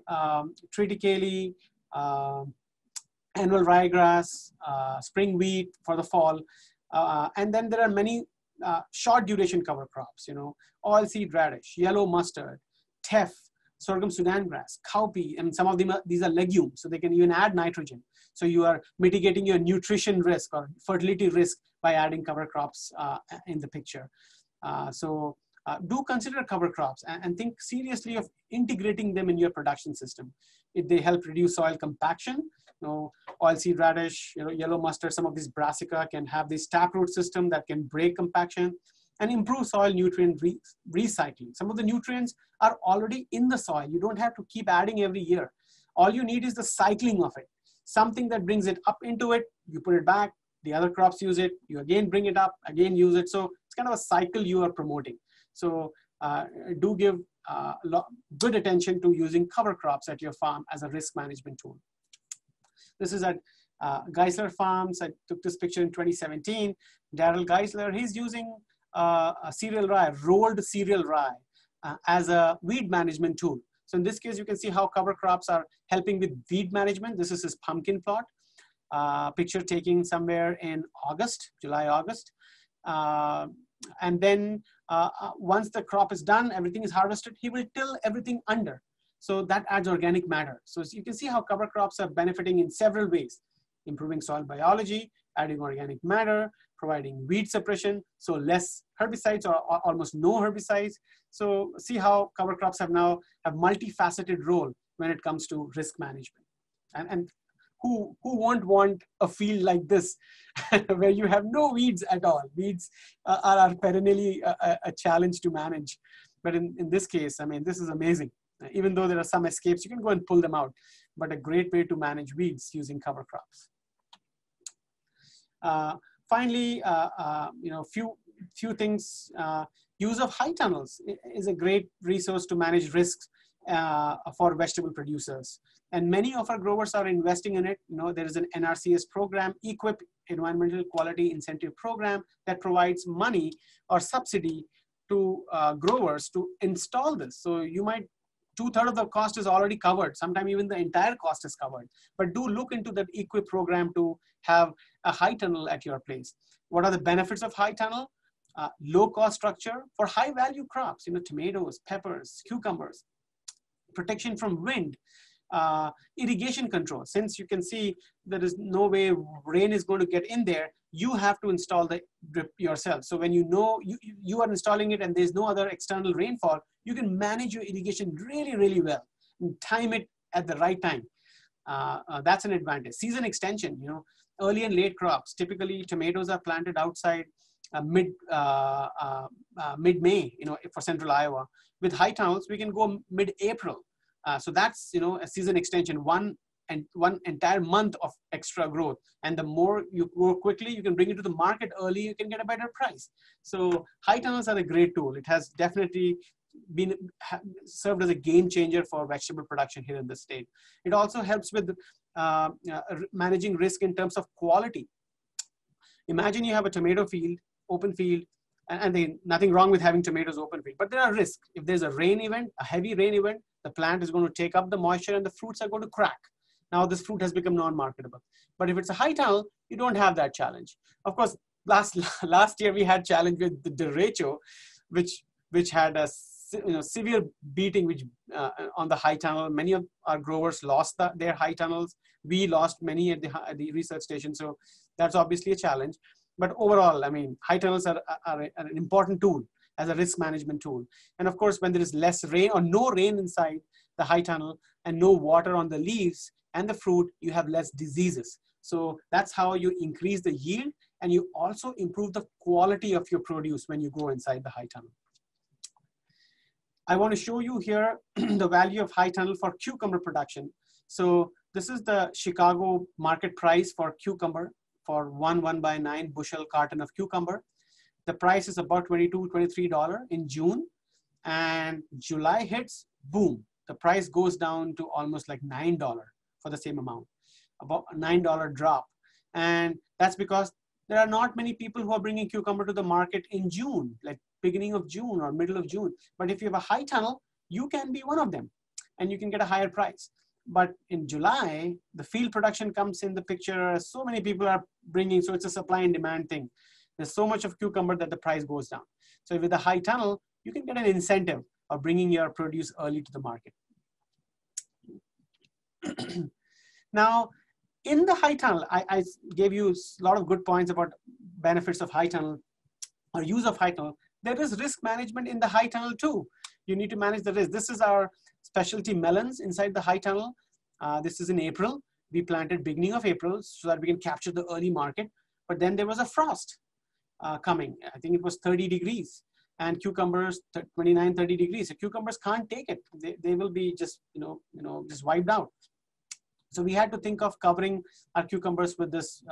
triticale, annual ryegrass, spring wheat for the fall. And then there are many short duration cover crops, oilseed radish, yellow mustard, teff, sorghum Sudan grass, cowpea, and some of them, these are legumes, so they can even add nitrogen. So you are mitigating your nutrition risk or fertility risk by adding cover crops in the picture. So do consider cover crops and think seriously of integrating them in your production system. They help reduce soil compaction. Oilseed radish, yellow mustard, some of these brassica can have this taproot system that can break compaction and improve soil nutrient recycling. Some of the nutrients are already in the soil. You don't have to keep adding every year. All you need is the cycling of it. Something that brings it up into it, you put it back, the other crops use it, you again bring it up, again use it. So it's kind of a cycle you are promoting. So do give good attention to using cover crops at your farm as a risk management tool. This is at Geisler Farms. I took this picture in 2017. Daryl Geisler, he's using a cereal rye, rolled cereal rye as a weed management tool. So in this case, you can see how cover crops are helping with weed management. This is his pumpkin plot, picture taking somewhere in August, July, August. And then once the crop is done, everything is harvested, he will till everything under. So that adds organic matter. So you can see how cover crops are benefiting in several ways, improving soil biology, adding organic matter, providing weed suppression, so less herbicides or almost no herbicides. So see how cover crops have now a multifaceted role when it comes to risk management. And who won't want a field like this where you have no weeds at all? Weeds are perennially a challenge to manage. But in this case, I mean, this is amazing. Even though there are some escapes, you can go and pull them out, but a great way to manage weeds using cover crops. Finally, few things. Use of high tunnels is a great resource to manage risks for vegetable producers. And many of our growers are investing in it. There is an NRCS program, EQIP, Environmental Quality Incentive Program, that provides money or subsidy to growers to install this. So you might, two-thirds of the cost is already covered. Sometimes even the entire cost is covered. But do look into that EQIP program to have a high tunnel at your place. What are the benefits of high tunnel? Low-cost structure for high-value crops, tomatoes, peppers, cucumbers, protection from wind, irrigation control. Since you can see there is no way rain is going to get in there, you have to install the drip yourself. So when you are installing it and there's no other external rainfall, you can manage your irrigation really, really well and time it at the right time. That's an advantage. Season extension, early and late crops. Typically tomatoes are planted outside mid-May, for central Iowa. With high tunnels, we can go mid-April. So that's, a season extension, one entire month of extra growth. And the more you grow quickly, you can bring it to the market early, you can get a better price. So high tunnels are a great tool. It has definitely been served as a game changer for vegetable production here in the state. It also helps with managing risk in terms of quality. Imagine you have a tomato field, open field, and nothing wrong with having tomatoes open field, but there are risks. If there's a rain event, a heavy rain event, the plant is going to take up the moisture and the fruits are going to crack. Now this fruit has become non-marketable. But if it's a high tunnel, you don't have that challenge. Of course, last year we had challenge with the derecho, which had a severe beating on the high tunnel. Many of our growers lost their high tunnels. We lost many at the research station. So that's obviously a challenge. But overall, I mean, high tunnels are an important tool as a risk management tool. And of course, when there is less rain or no rain inside the high tunnel and no water on the leaves and the fruit, you have less diseases. So that's how you increase the yield, and you also improve the quality of your produce when you go inside the high tunnel. I want to show you here the value of high tunnel for cucumber production. So this is the Chicago market price for cucumber for 1 1/9 bushel carton of cucumber. The price is about $22, $23 in June, and July hits, boom. The price goes down to almost like $9 for the same amount, about a $9 drop. And that's because there are not many people who are bringing cucumber to the market in June, like beginning of June or middle of June. But if you have a high tunnel, you can be one of them and you can get a higher price. But in July, the field production comes in the picture. So many people are bringing, so it's a supply and demand thing. There's so much of cucumber that the price goes down. So with a high tunnel, you can get an incentive of bringing your produce early to the market. Now, in the high tunnel, I gave you a lot of good points about benefits of high tunnel or use of high tunnel. There is risk management in the high tunnel too. You need to manage the risk. This is our specialty melons inside the high tunnel. This is in April. We planted beginning of April so that we can capture the early market. But then there was a frost coming. I think it was 30 degrees and cucumbers 29, 30 degrees. So cucumbers can't take it. They will be just, just wiped out. So we had to think of covering our cucumbers with this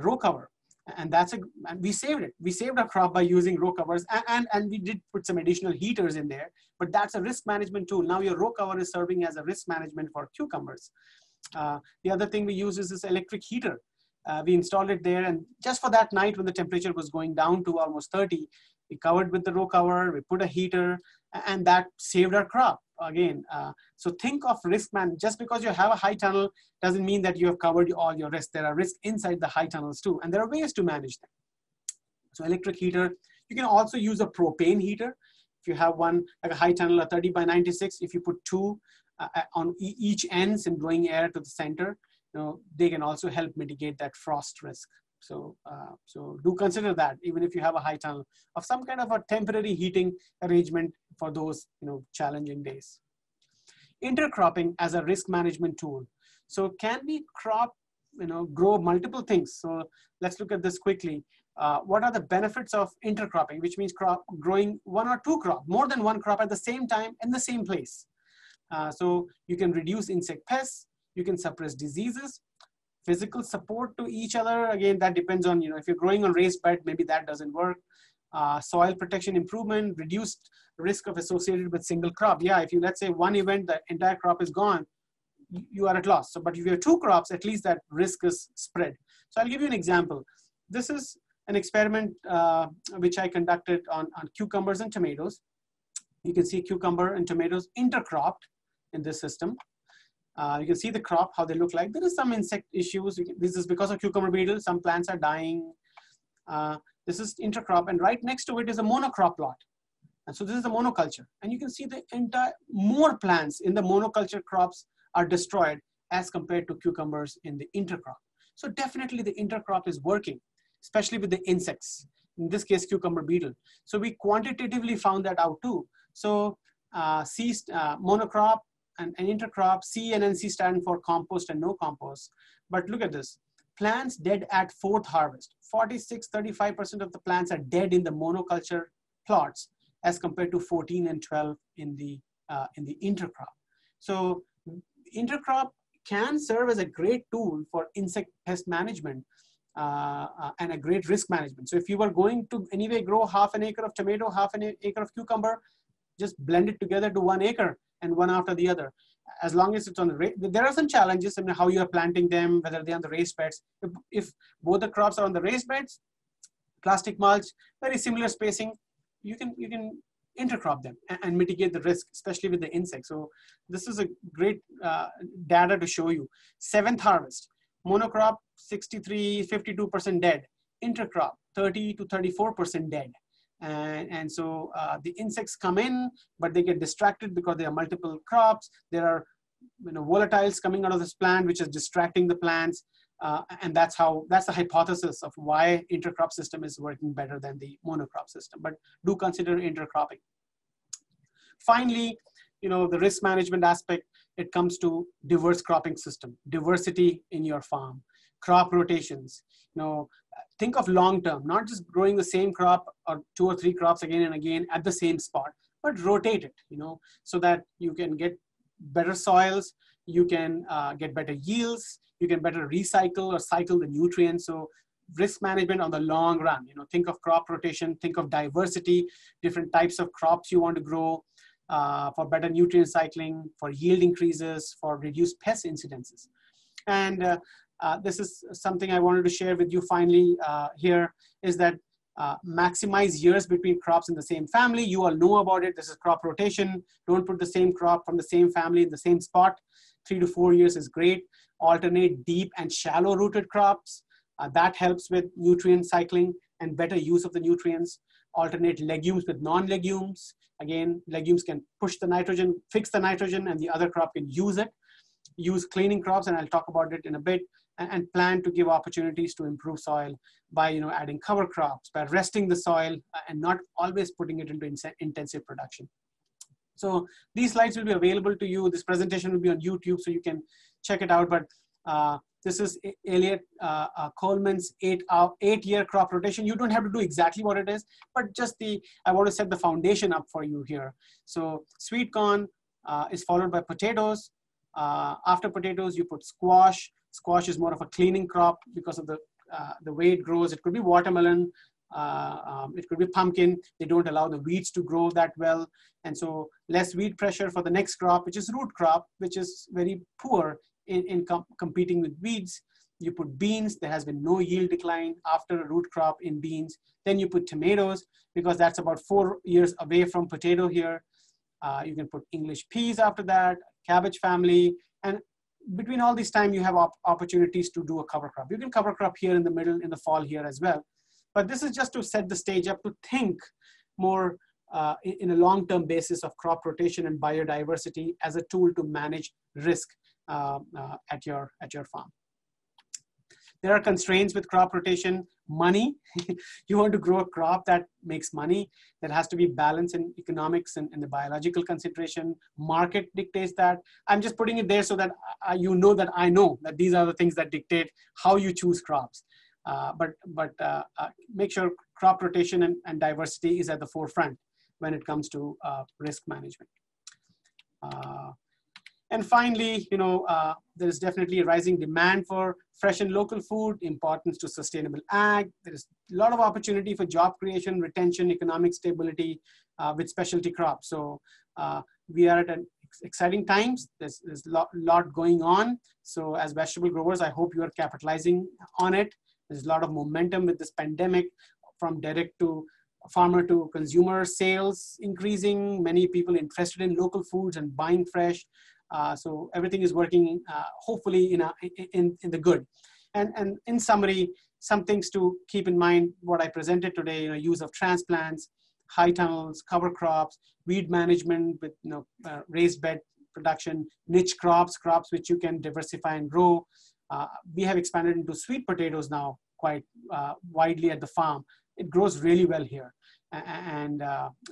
row cover. And and we saved it. We saved our crop by using row covers, and we did put some additional heaters in there, but that's a risk management tool. Now your row cover is serving as a risk management for cucumbers. The other thing we use is this electric heater. We installed it there, and just for that night when the temperature was going down to almost 30, we covered with the row cover, we put a heater, and that saved our crop again. So think of risk management. Just because you have a high tunnel doesn't mean that you have covered all your risks. There are risks inside the high tunnels too, and there are ways to manage them. So electric heater, you can also use a propane heater. If you have one, like a high tunnel, a 30 by 96, if you put two on each ends and blowing air to the center, they can also help mitigate that frost risk. So, so do consider that even if you have a high tunnel, of some kind of a temporary heating arrangement for those challenging days. Intercropping as a risk management tool. So can we grow multiple things? So let's look at this quickly. What are the benefits of intercropping, which means growing one or two crop, more than one crop at the same time in the same place. So you can reduce insect pests, you can suppress diseases, physical support to each other. Again, that depends on, if you're growing on raised bed, maybe that doesn't work. Soil protection improvement, reduced risk of associated with single crop. Yeah, if you, let's say one event, the entire crop is gone, you are at loss. So, but if you have two crops, at least that risk is spread. So I'll give you an example. This is an experiment which I conducted on cucumbers and tomatoes. You can see cucumber and tomatoes intercropped in this system. You can see the crop, how they look like. There is some insect issues. This is because of cucumber beetle. Some plants are dying. This is intercrop, and right next to it is a monocrop lot. And so this is the monoculture. And you can see the entire, more plants in the monoculture crops are destroyed as compared to cucumbers in the intercrop. So definitely the intercrop is working, especially with the insects. In this case, cucumber beetle. So we quantitatively found that out too. So monocrop and intercrop, C and NC stand for compost and no compost. But look at this. Plants dead at fourth harvest. 46, 35% of the plants are dead in the monoculture plots as compared to 14 and 12 in the intercrop. So intercrop can serve as a great tool for insect pest management and a great risk management. So if you were going to anyway grow half an acre of tomato, half an acre of cucumber, just blend it together to 1 acre and one after the other. As long as it's on the, there are some challenges in how you are planting them, whether they're on the raised beds. If both the crops are on the raised beds, plastic mulch, very similar spacing, you can intercrop them and mitigate the risk, especially with the insects. So this is a great data to show you. Seventh harvest, monocrop 52% dead, intercrop 30 to 34% dead. And so the insects come in, but they get distracted because there are multiple crops. There are volatiles coming out of this plant, which is distracting the plants. And that's the hypothesis of why intercrop system is working better than the monocrop system, but do consider intercropping. Finally, the risk management aspect, it comes to diverse cropping system, diversity in your farm, crop rotations. Think of long-term, not just growing the same crop or 2 or 3 crops again and again at the same spot, but rotate it, so that you can get better soils, you can get better yields, you can better recycle or cycle the nutrients. So risk management on the long run, think of crop rotation, think of diversity, different types of crops you want to grow for better nutrient cycling, for yield increases, for reduced pest incidences. And this is something I wanted to share with you finally here, is that maximize years between crops in the same family. You all know about it. This is crop rotation. Don't put the same crop from the same family in the same spot. 3 to 4 years is great. Alternate deep and shallow rooted crops. That helps with nutrient cycling and better use of the nutrients. Alternate legumes with non-legumes. Again, legumes can push the nitrogen, fix the nitrogen, and the other crop can use it. Use cleaning crops, and I'll talk about it in a bit. And plan to give opportunities to improve soil by adding cover crops, by resting the soil and not always putting it into intensive production. So these slides will be available to you. This presentation will be on YouTube, so you can check it out. But this is Elliot Coleman's 8-year crop rotation. You don't have to do exactly what it is, but just I want to set the foundation up for you here. So sweet corn is followed by potatoes. After potatoes, you put squash. Squash is more of a cleaning crop because of the way it grows. It could be watermelon, it could be pumpkin. They don't allow the weeds to grow that well. And so less weed pressure for the next crop, which is root crop, which is very poor in competing with weeds. You put beans. There has been no yield decline after a root crop in beans. Then you put tomatoes because that's about 4 years away from potato here. You can put English peas after that, cabbage family, and between all this time, you have opportunities to do a cover crop. You can cover crop here in the middle, in the fall here as well. But this is just to set the stage up to think more in a long-term basis of crop rotation and biodiversity as a tool to manage risk at your farm. There are constraints with crop rotation. Money. You want to grow a crop that makes money. There has to be balance in economics and the biological consideration. Market dictates that. I'm just putting it there so that I know that these are the things that dictate how you choose crops. But make sure crop rotation and diversity is at the forefront when it comes to risk management. And finally, there is definitely a rising demand for fresh and local food, importance to sustainable ag. There is a lot of opportunity for job creation, retention, economic stability with specialty crops. So we are at an exciting times. There's a lot going on. So as vegetable growers, I hope you are capitalizing on it. There's a lot of momentum with this pandemic, from direct to farmer to consumer sales increasing. Many people interested in local foods and buying fresh. So everything is working, hopefully, in the good. And in summary, some things to keep in mind, what I presented today, use of transplants, high tunnels, cover crops, weed management with raised bed production, niche crops, crops which you can diversify and grow. We have expanded into sweet potatoes now quite widely at the farm. It grows really well here. And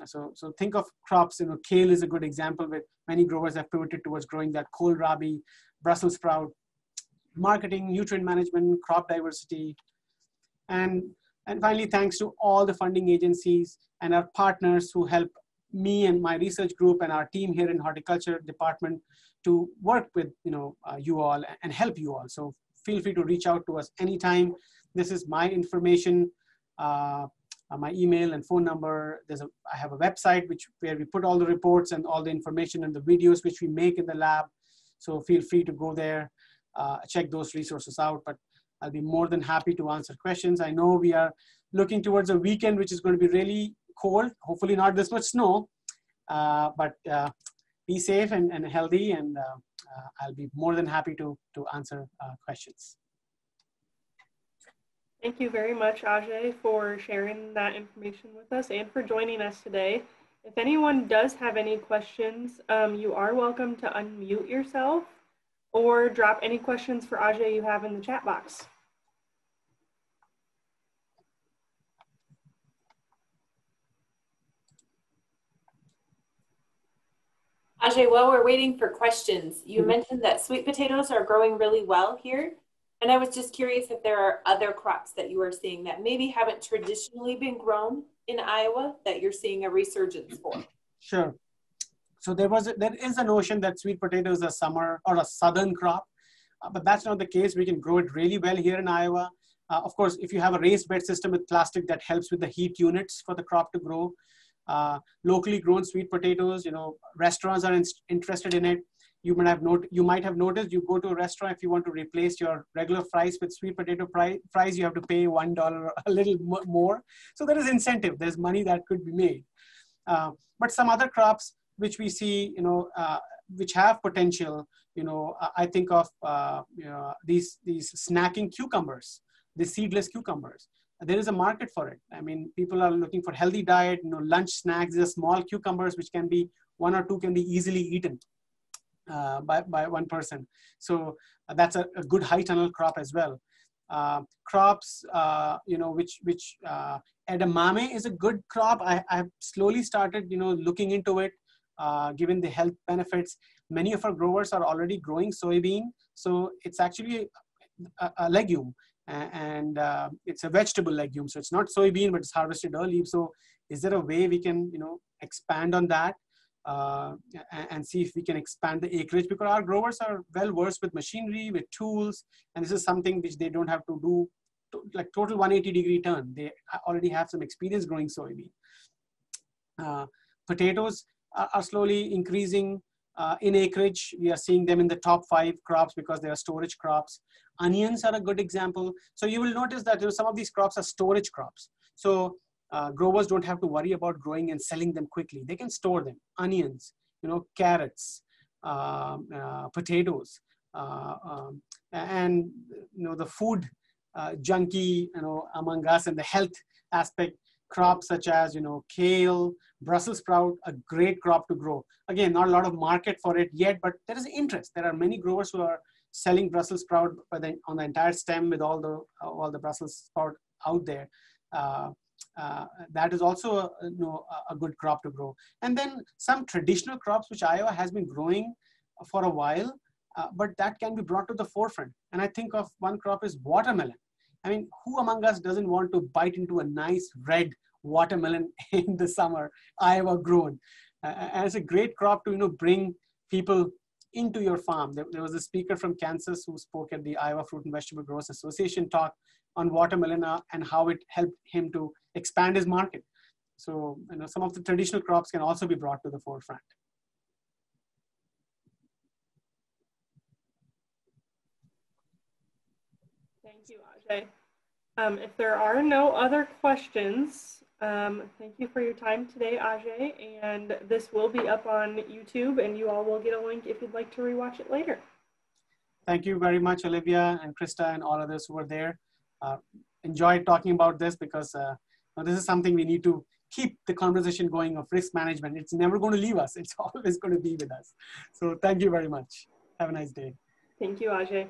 so think of crops, kale is a good example with many growers have pivoted towards growing that kohlrabi, Brussels sprout, marketing, nutrient management, crop diversity. And finally, thanks to all the funding agencies and our partners who help me and my research group and our team here in horticulture department to work with you all and help you all. So feel free to reach out to us anytime. This is my information. My email and phone number. I have a website where we put all the reports and all the information and the videos which we make in the lab. So feel free to go there, check those resources out, but I'll be more than happy to answer questions. I know we are looking towards a weekend, which is going to be really cold, hopefully not this much snow, but be safe and healthy, and I'll be more than happy to answer questions. Thank you very much, Ajay, for sharing that information with us and for joining us today. If anyone does have any questions, you are welcome to unmute yourself or drop any questions for Ajay you have in the chat box. Ajay, while we're waiting for questions, you mentioned that sweet potatoes are growing really well here. And I was just curious if there are other crops that you are seeing that maybe haven't traditionally been grown in Iowa that you're seeing a resurgence for. Sure. So there is a notion that sweet potato is a summer or a southern crop, but that's not the case. We can grow it really well here in Iowa. Of course, if you have a raised bed system with plastic, that helps with the heat units for the crop to grow. Locally grown sweet potatoes, you know, restaurants are interested in it. You might have noticed you go to a restaurant, if you want to replace your regular fries with sweet potato fries, you have to pay $1 a little more. So there is incentive, there's money that could be made. But some other crops which we see, you know, which have potential, you know, I think of you know, these snacking cucumbers, the seedless cucumbers. There is a market for it. I mean, people are looking for healthy diet, you know, lunch snacks, these small cucumbers, which can be, one or two can be easily eaten by one person. So that's a good high tunnel crop as well. Crops, you know, which edamame is a good crop. I've slowly started, you know, looking into it, given the health benefits. Many of our growers are already growing soybean. So it's actually a legume, and it's a vegetable legume. So it's not soybean, but it's harvested early. So is there a way we can, you know, expand on that? And see if we can expand the acreage, because our growers are well versed with machinery, with tools, and this is something which they don't have to do like total 180-degree turn. They already have some experience growing soybean. Potatoes are slowly increasing in acreage. We are seeing them in the top 5 crops because they are storage crops. Onions are a good example. So you will notice that, you know, some of these crops are storage crops. So growers don't have to worry about growing and selling them quickly. They can store them. Onions, you know, carrots, potatoes, and, you know, the food junkie, you know, among us, and the health aspect, crops such as, you know, kale, Brussels sprout, a great crop to grow. Again, not a lot of market for it yet, but there is interest. There are many growers who are selling Brussels sprout on the entire stem with all the Brussels sprout out there. That is also you know, a good crop to grow. And then some traditional crops which Iowa has been growing for a while, but that can be brought to the forefront. And I think of one crop is watermelon. I mean, who among us doesn't want to bite into a nice red watermelon in the summer, Iowa grown? And it's a great crop to, you know, bring people into your farm. There was a speaker from Kansas who spoke at the Iowa Fruit and Vegetable Growers Association talk on watermelon and how it helped him to expand his market. So, you know, some of the traditional crops can also be brought to the forefront. Thank you, Ajay. If there are no other questions, thank you for your time today, Ajay, and this will be up on YouTube, and you all will get a link if you'd like to rewatch it later. Thank you very much, Olivia and Krista and all others who were there. Enjoyed talking about this, because this is something we need to keep the conversation going of risk management. It's never going to leave us. It's always going to be with us. So thank you very much. Have a nice day. Thank you, Ajay.